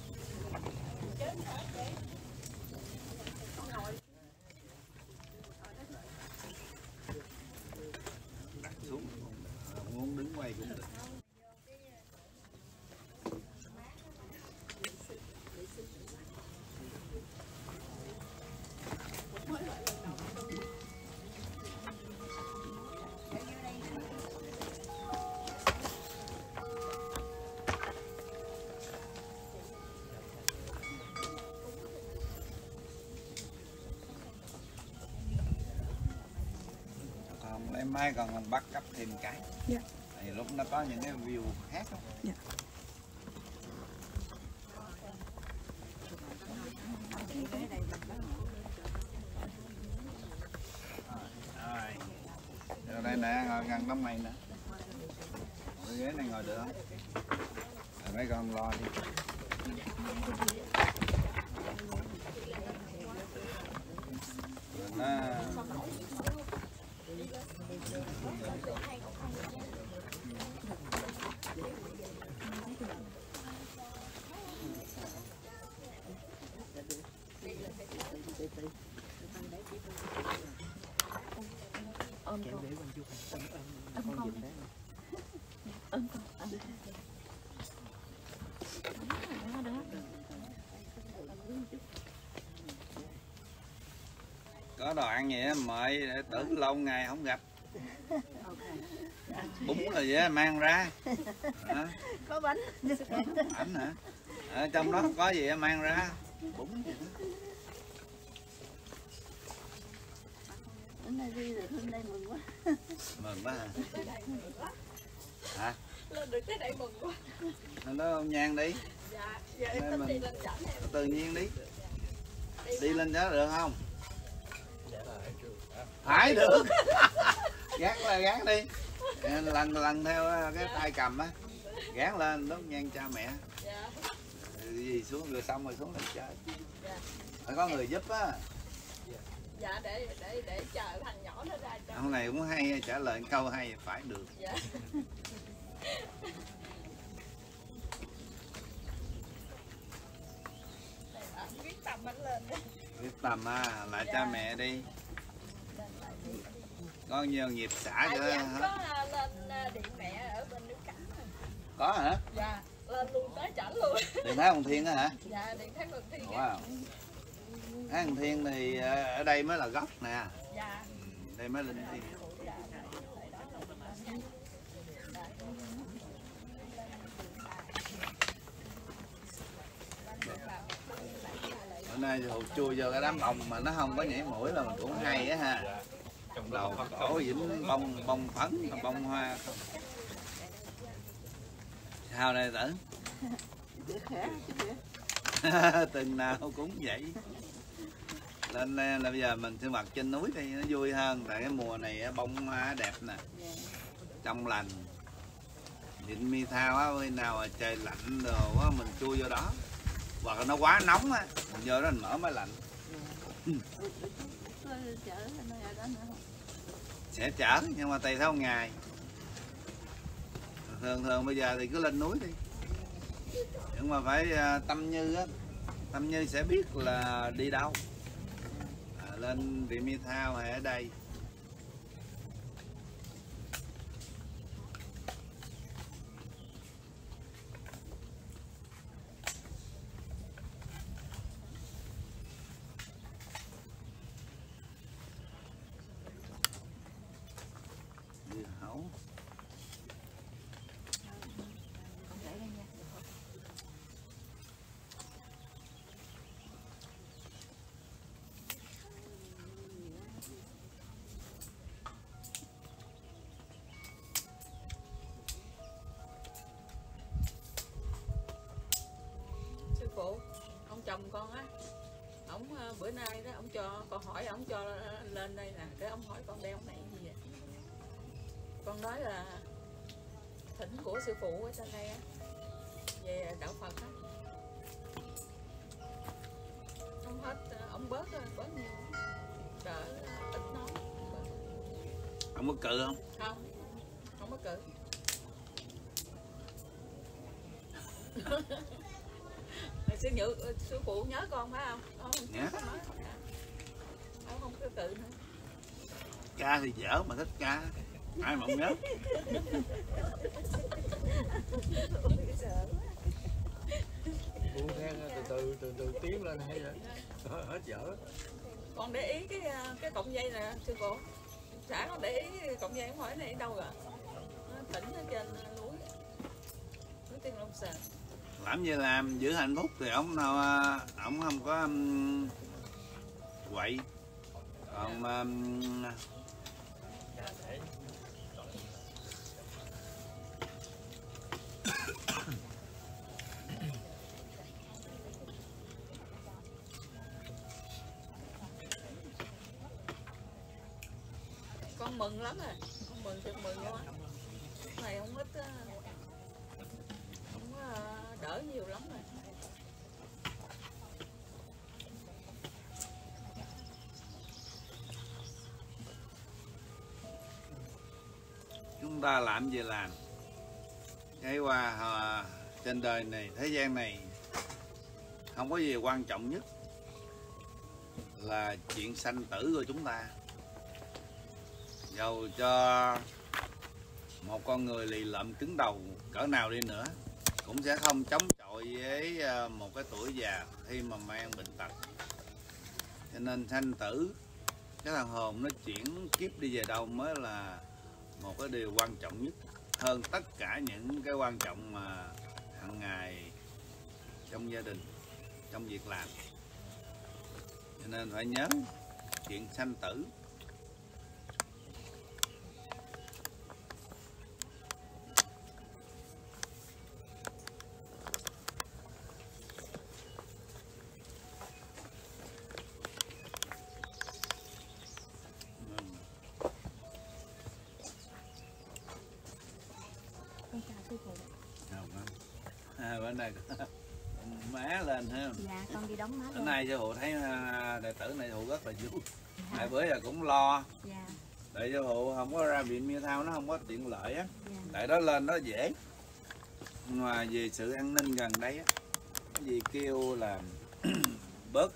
Đặt xuống, muốn đứng quay cũng được. Mai còn mình bắt cấp thêm cái thì yeah. Lúc nó có những cái view khác không? Yeah. Rồi đây nè, ngồi gần đống mày nữa. Cái ghế này ngồi được không? Rồi mấy con lo đi. Có đồ ăn gì đó mời, để tưởng lâu ngày không gặp. Bún là gì đó, mang ra à. Có bánh. Bánh hả? Ở trong đó có gì đó, mang ra. Bún gì đó. Hôm nay đi được, hôm nay mừng quá. Mừng quá hả? Hả? Lên được tới đây mừng quá. Hôm đó ông Nhan đi. Dạ, giờ em tính đi lên chợ này. Tự nhiên đi. Đi lên đó được không? Phải được. Gán là gán đi. Lần lần theo cái tay cầm á. Gán lên đốt nhang cha mẹ. Gì xuống rồi xong rồi xuống lại chơi. Phải có người giúp á. Dạ để để để chờ thằng nhỏ nó ra cho. Ông này cũng hay trả lời câu hay phải được. Dạ. Quyết tâm á, à, lại cha mẹ đi. Có nhiều nghiệp xả cho dạ, hả? Có là lên điện mẹ ở bên Đức Cảnh. Có hả? Dạ, lên luôn tới chảnh luôn. Điện Thái Thần Thiên á hả? Dạ, Điện Thái Thần Thiên. Wow. Thái Thần Thiên thì ở đây mới là gốc nè. Dạ. Đây mới linh thiên. Bữa nay hột chua vô cái đám bông mà nó không có nhảy mũi là mình cũng hay á ha. Trong đầu cổ dính bông bông phấn, bông hoa. Sao đây Tử? Từng nào cũng vậy. Lên là bây giờ mình sẽ mặc trên núi thì nó vui hơn. Tại cái mùa này bông hoa đẹp nè, trong lành. Điện Mi Thao á, khi nào trời lạnh đồ á, mình chui vô đó. Hoặc là nó quá nóng á, mình vô đó mình mở máy lạnh. Sẽ chở, nhưng mà tùy theo ngày. Thường thường bây giờ thì cứ lên núi đi. Nhưng mà phải tâm như á, tâm như sẽ biết là đi đâu. À, lên Điện Mi Thao hay ở đây. Chồng con á, ổng bữa nay đó, ổng cho con hỏi, ổng cho lên đây nè, cái ổng hỏi con đeo này gì vậy? Con nói là thỉnh của sư phụ ở trên đây á, về đạo Phật á. Không hết, ổng bớt bớt nhiều, đỡ ít nói. Ổng có cự không? Không, không có cự. Sư nhự, sư phụ nhớ con phải không? Không, không nhớ. Nói, không, không cứ tự nữa. Ca thì dở mà thích ca, ai mà không nhớ. Phụ theo từ từ từ từ tiến lên hay vậy? Hết dở. Con để ý cái cái cọng dây nè sư phụ. Xã con để ý cọng dây, không hỏi này đâu rồi. Nó thỉnh ở trên núi, núi Thiên Long Sơn. Làm gì làm, giữ hạnh phúc thì ổng ổng không có um, quậy. Còn um, con mừng lắm rồi, con mừng thật mừng luôn á. Này không ít không có đỡ nhiều lắm rồi. Chúng ta làm gì làm, cái qua à, trên đời này, thế gian này không có gì quan trọng nhất là chuyện sanh tử của chúng ta. Dầu cho một con người lì lợm cứng đầu cỡ nào đi nữa cũng sẽ không chống chọi với một cái tuổi già khi mà mang bệnh tật. Cho nên sanh tử, cái thằng hồn nó chuyển kiếp đi về đâu mới là một cái điều quan trọng nhất, hơn tất cả những cái quan trọng mà hàng ngày trong gia đình, trong việc làm. Cho nên phải nhớ chuyện sanh tử. Má lên ha. Dạ, con đi đóng má. Hôm nay cho Hộ thấy đệ tử này Hộ rất là vui. Dạ. Tại bữa giờ cũng lo. Dạ. Tại cho Hộ không có ra viện Mi Thao, nó không có tiện lợi á. Dạ. Tại đó lên nó dễ. Nhưng mà về sự an ninh gần đây á, cái gì kêu là bớt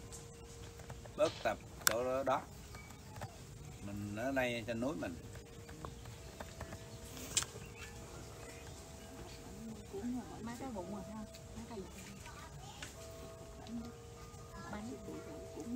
bớt tập chỗ đó. Mình ở đây trên núi mình cũng mấy cái bụng rồi ha, mấy cái bánh cũng tới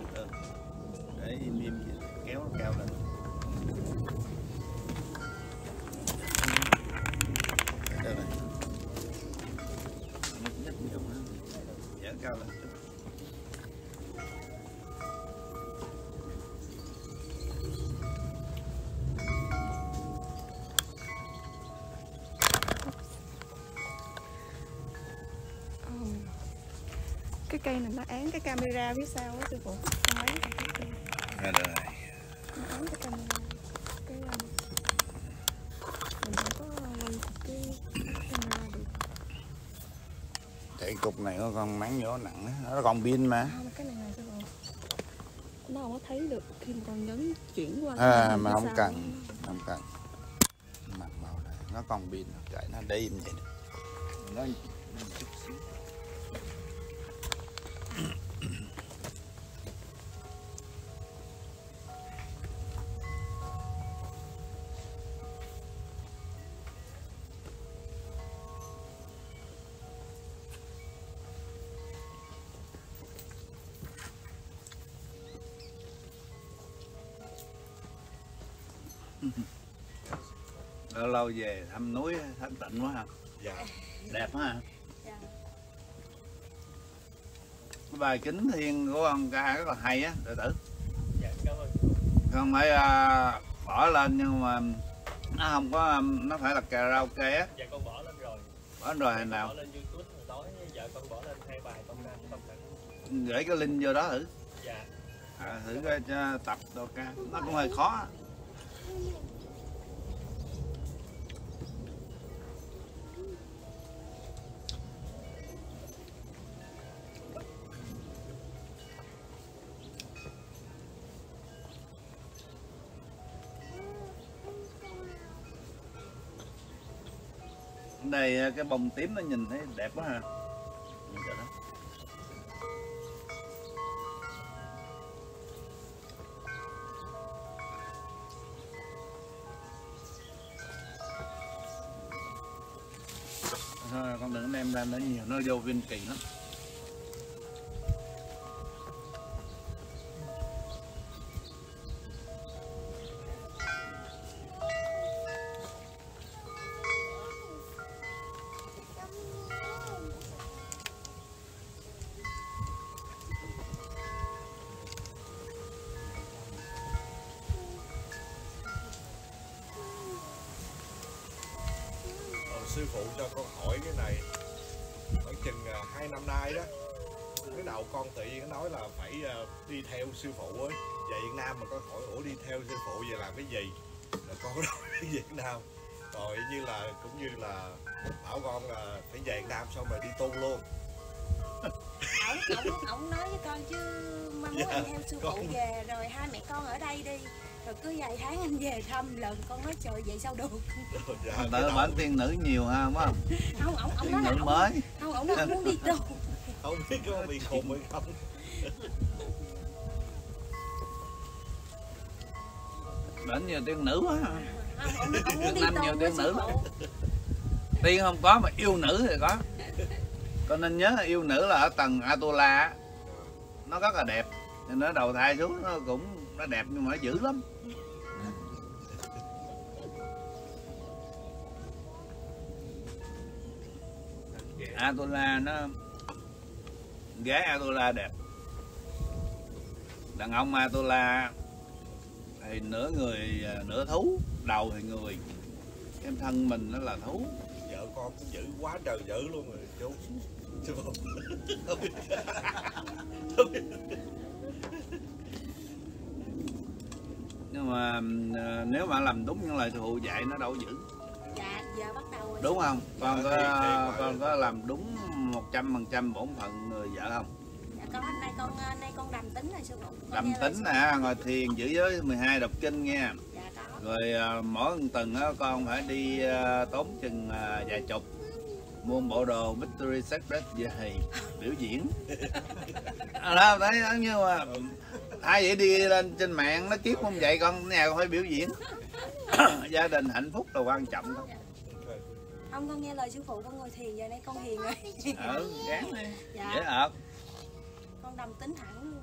được, để im im vậy, kéo cao lên. Đây này, nhấc nhiều quá, dở cao lên. Cây này nó án cái camera phía sau á sư phụ, nó án cái camera. Rồi. Nó án cái camera. Cái um, mình không có quay cái camera được. Tại cục này có con máng nhỏ nặng á, nó còn pin mà. Không, cái này này sư phụ. Nó không có thấy được khi mà con nhấn chuyển qua. À mà không cần, không cần. Mặt màu này nó còn pin, chạy nó đi im vậy. Nó chút xíu. Lâu lâu về thăm núi thánh tịnh quá ha. Dạ. Đẹp quá ha. Dạ. Bài Kính Thiên của ông Ca rất là hay á đệ tử. Dạ, cảm ơn. Không phải uh, bỏ lên nhưng mà nó không có, nó phải là karaoke á. Dạ con bỏ lên rồi. Bỏ rồi hồi nào? Bỏ lên YouTube hồi tối, giờ con bỏ lên hai bài Công Nam Công Cảnh. Gửi cái link vô đó thử. Dạ. À, thử coi cho tập đồ ca, nó cũng hơi khó á. Đây cái bông tím nó nhìn thấy đẹp quá ha. Thôi con đừng đem ra nó nhiều, nó vô viên kỳ lắm. Sư phụ cho con hỏi cái này, khoảng chừng hai năm nay đó, cái đầu con tự nhiên nói là phải đi theo sư phụ ấy. Về Việt Nam mà con hỏi ủa đi theo sư phụ về làm cái gì, rồi con nói đi Việt Nam, rồi như là cũng như là bảo con là phải về Việt Nam xong rồi đi tu luôn. Ông, ông, ông nói với con chứ mà muốn dạ, anh theo sư con... phụ về rồi hai mẹ con ở đây đi. Rồi cứ vài tháng anh về thăm lần, con nói trời vậy sao được. Tự bản tiên nữ nhiều ha đúng không? Không, ông, ông nói là ông, mới. Không, ông nói muốn đi đâu. Không biết có bị khùng hay không. Bản nhiều tiên nữ quá. Không, ông nói ông muốn đi đâu với sư phụ. Tiên không có mà yêu nữ thì có. Con nên nhớ yêu nữ là ở tầng Atula. Nó rất là đẹp. Nên nó đầu thai xuống nó cũng nó đẹp nhưng mà nó dữ lắm. Atula nó, gái Atula đẹp, đàn ông Atula thì nửa người nửa thú, đầu thì người, em thân mình nó là thú. Vợ con cũng dữ quá trời dữ luôn rồi chú. Chú Phật. Nhưng mà nếu mà làm đúng những lời thụ dạy nó đâu dữ. Dạ, giờ bắt đầu rồi. Đúng không? Con có con có làm đúng một trăm phần trăm bổn phận người vợ không? Dạ con, hôm nay con nay con đầm tính rồi sư phụ. Đầm tính à, ngồi thiền giữ giới mười hai đọc kinh nha. Dạ có. Rồi mỗi tuần con phải đi tốn chừng vài chục mua bộ đồ Victory Secret về biểu diễn. Đó, thấy nó như mà ai vậy đi lên trên mạng nó kiếp không vậy, con nhà con phải biểu diễn. Gia đình hạnh phúc là quan trọng không? Ông con nghe lời sư phụ con ngồi thiền giờ nay con hiền rồi. Ừ, ráng đi. Dạ. Dễ ợt. Con đầm tính thẳng luôn.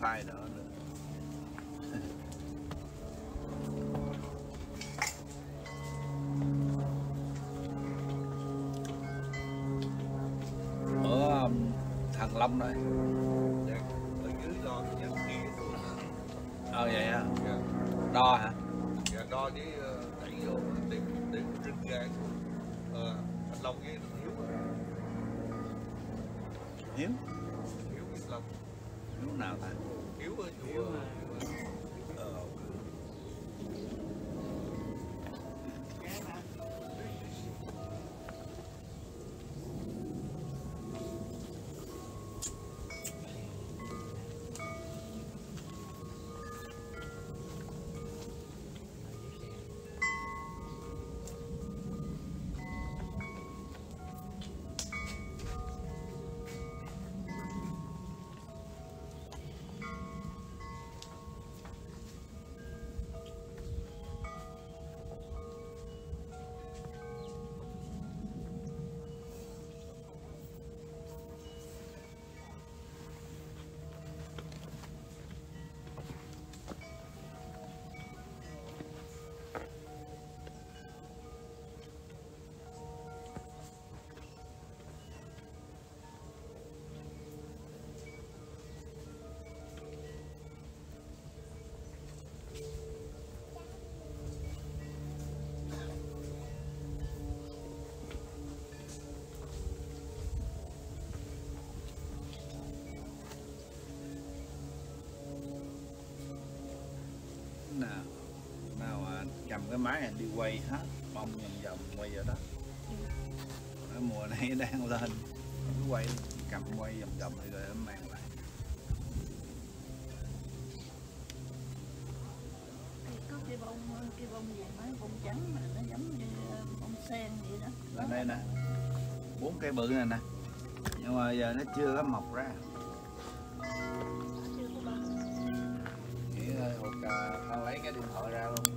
Khoai nữa nữa. Ở Thằng Long đây. Ở dưới đo cái kia thôi. Ờ vậy hả? Dạ. Đo hả? Dạ, đo với đẩy vô tìm tìm Trinh ra. Ờ Thằng Long với Hiếu. Hiếu? Hiếu với Long. Hiếu nào ta? Hiếu ơi, Hiếu ơi. Nào, nào à, cầm cái máy này đi quay hết, bông vòng vòng quay vào đó. Cái mùa này đang lên, cứ quay, cầm quay vòng vòng rồi em mang lại. Có cái bông, cái bông vàng mấy bông trắng mà nó giống như bông sen vậy đó. Là đây nè, bốn cây bự này nè, nhưng mà giờ nó chưa có mọc ra. Tao lấy cái điện thoại ra luôn.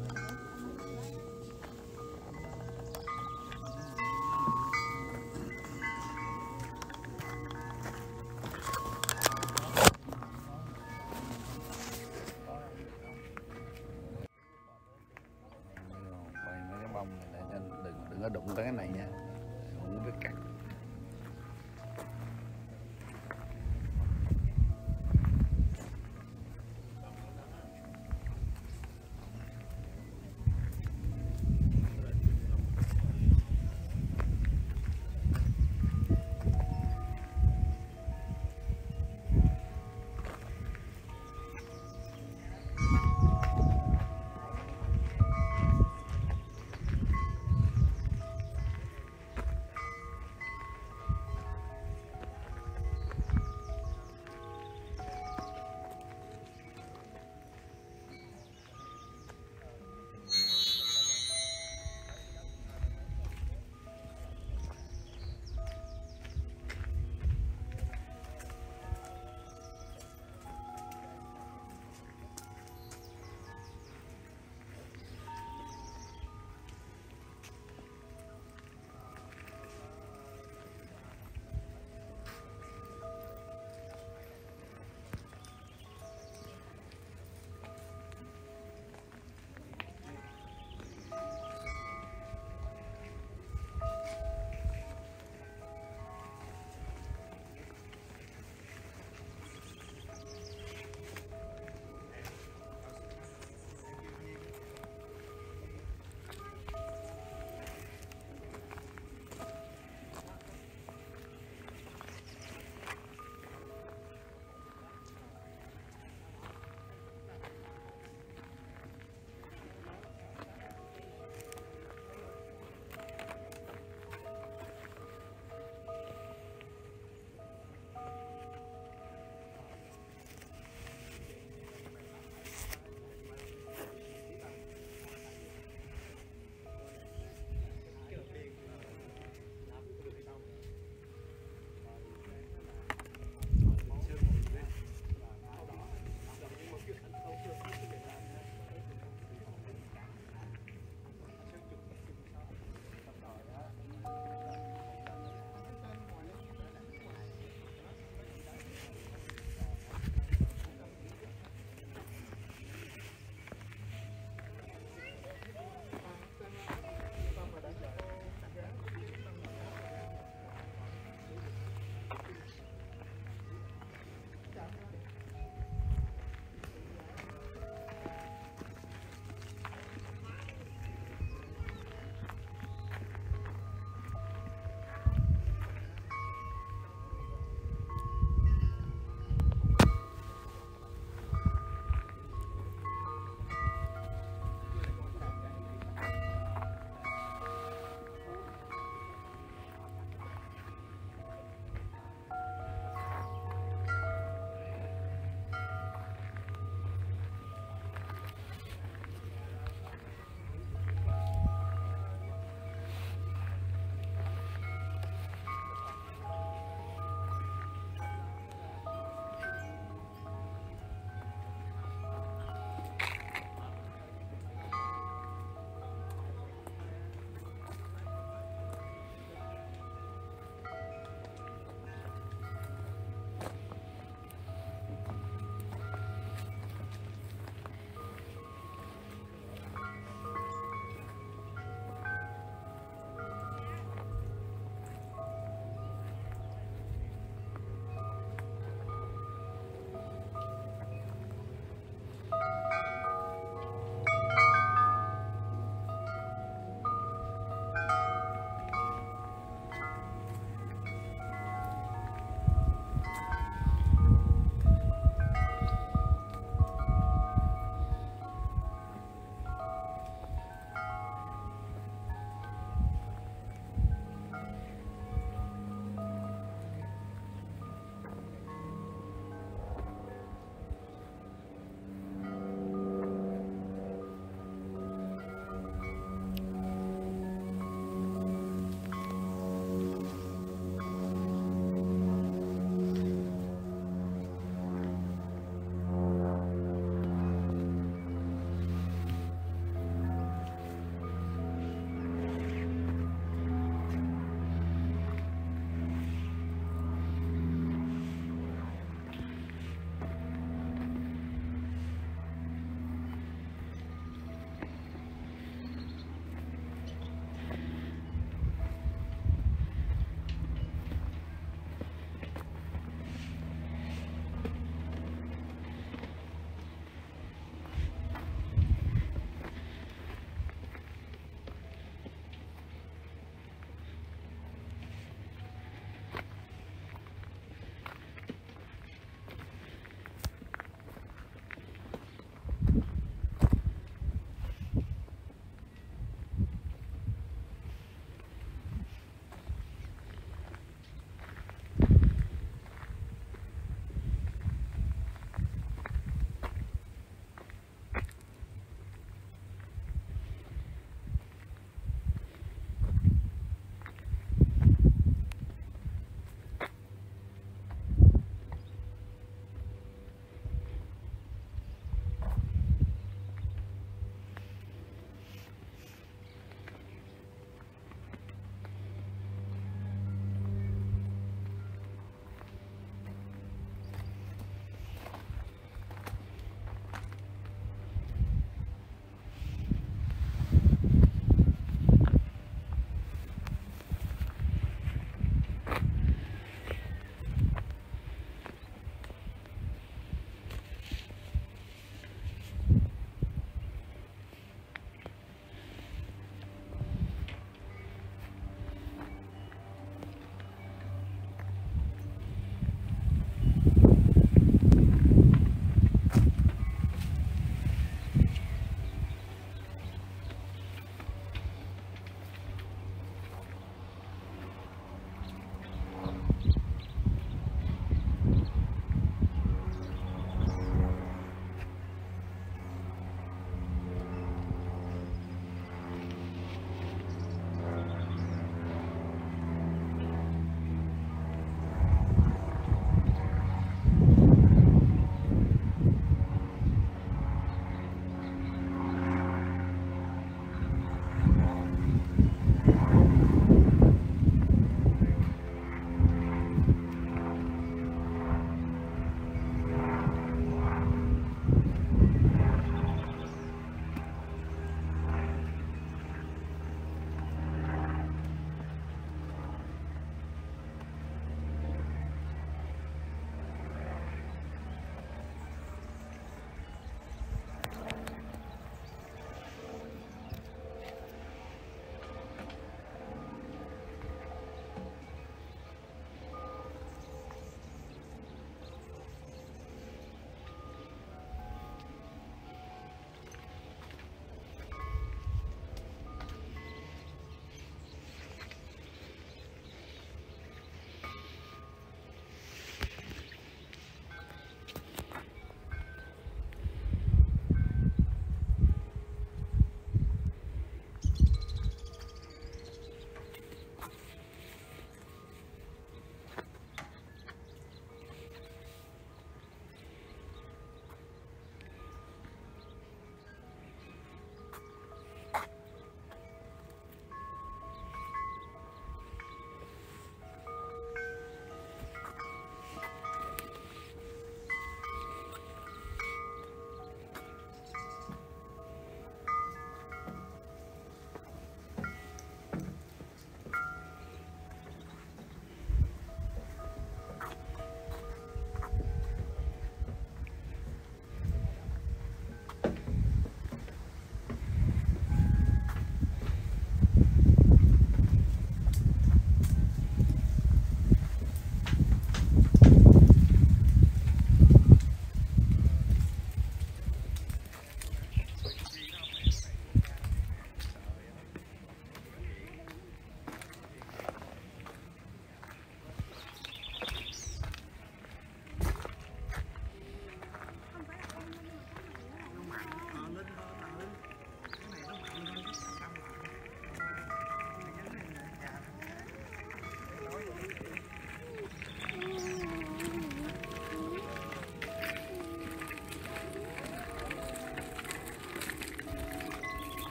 đừng có đụng tới cái này nha, đụng tới cắt.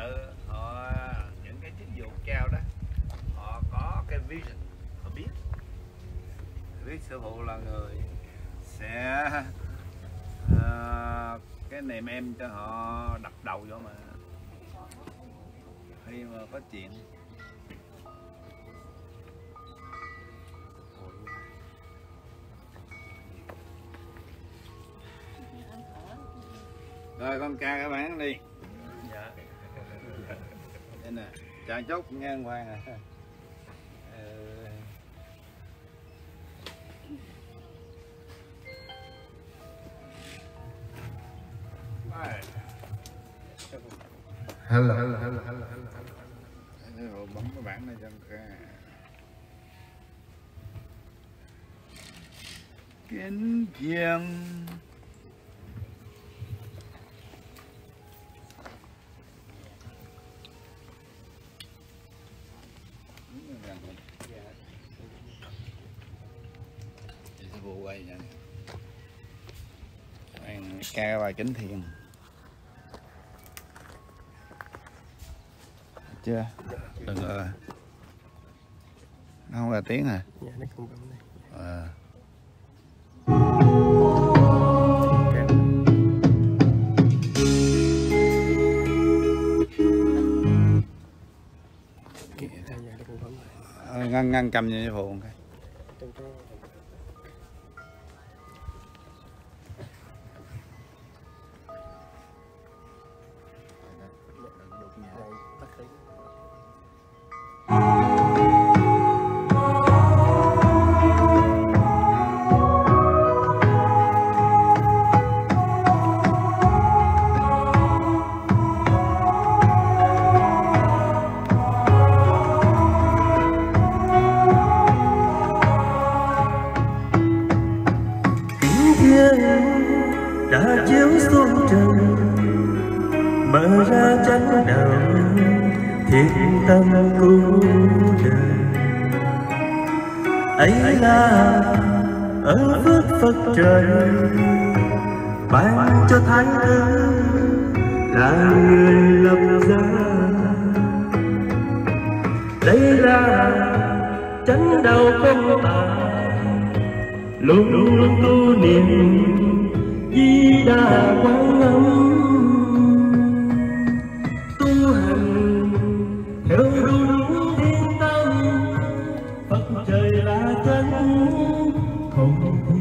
sợ họ, những cái tín dụng cao đó họ có cái vision, họ biết biết sư phụ là người sẽ uh, cái niệm em cho họ đập đầu vô mà khi mà có chuyện. Rồi con ca các bạn đi. Dạ. Đây nè, chàng chốt ngang hoàng à. Hello, hello, hello, hello, hello. Bấm cái bảng này cho ca. Kính chiêng ca bài Kính Thiền chưa? Đừng rồi. Nó không là tiếng hả? Dạ, nó cũng bấm đây. À. Okay. Ngăn ngăn cầm như phụ cái. Chánh đạo thiên tâm cứu đời ấy là ơn phước Phật trời ban cho thái tử là người lập ra. Đây là chánh đạo công tạng luôn luôn tu niệm Di Đà Quán Âm. Theo đúng thiên tâm Phật trời là chánh, còn còn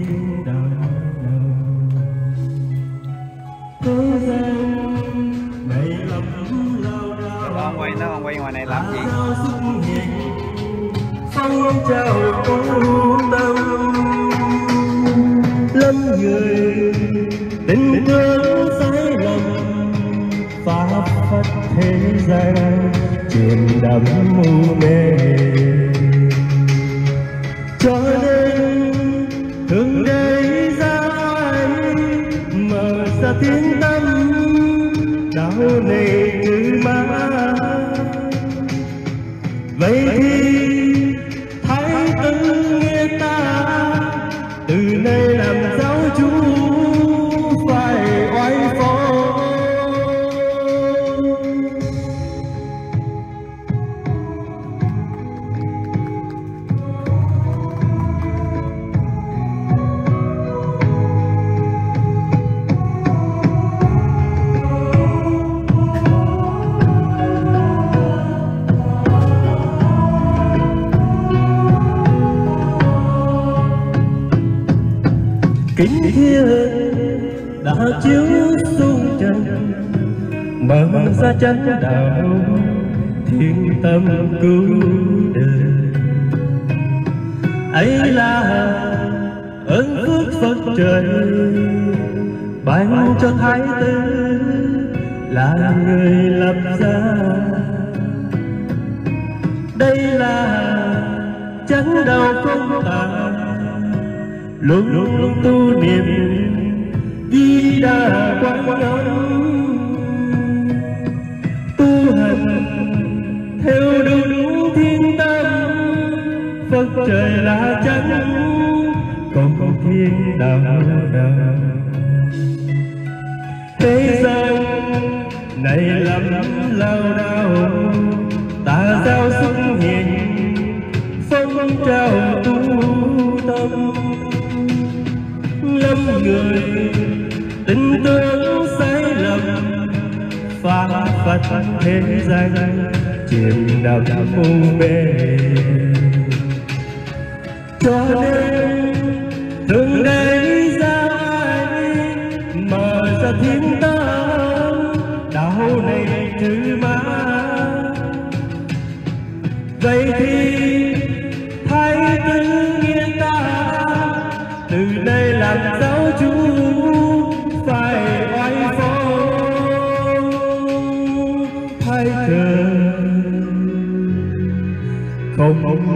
thiên đạo đạo thế gian này lắm lao đao ta giao xuất hiện phong trào tu tâm lâm người tình tương sai lầm phá phật thế gian chìm đắm u mê cho nên Thượng Đế ra mở ra thiên tâm đạo này thứ ma vậy thì thái tử nghiên ta từ đây làm giáo chủ phải oai phong thái tử không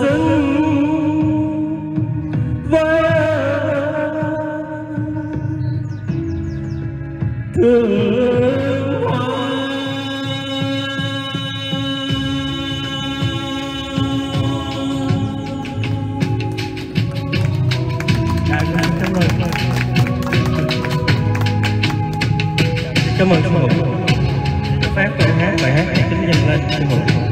xứng với Thượng Hoa. Cảm ơn sư phụ. Phát bài hát bài hát kính dâng lên sư phụ.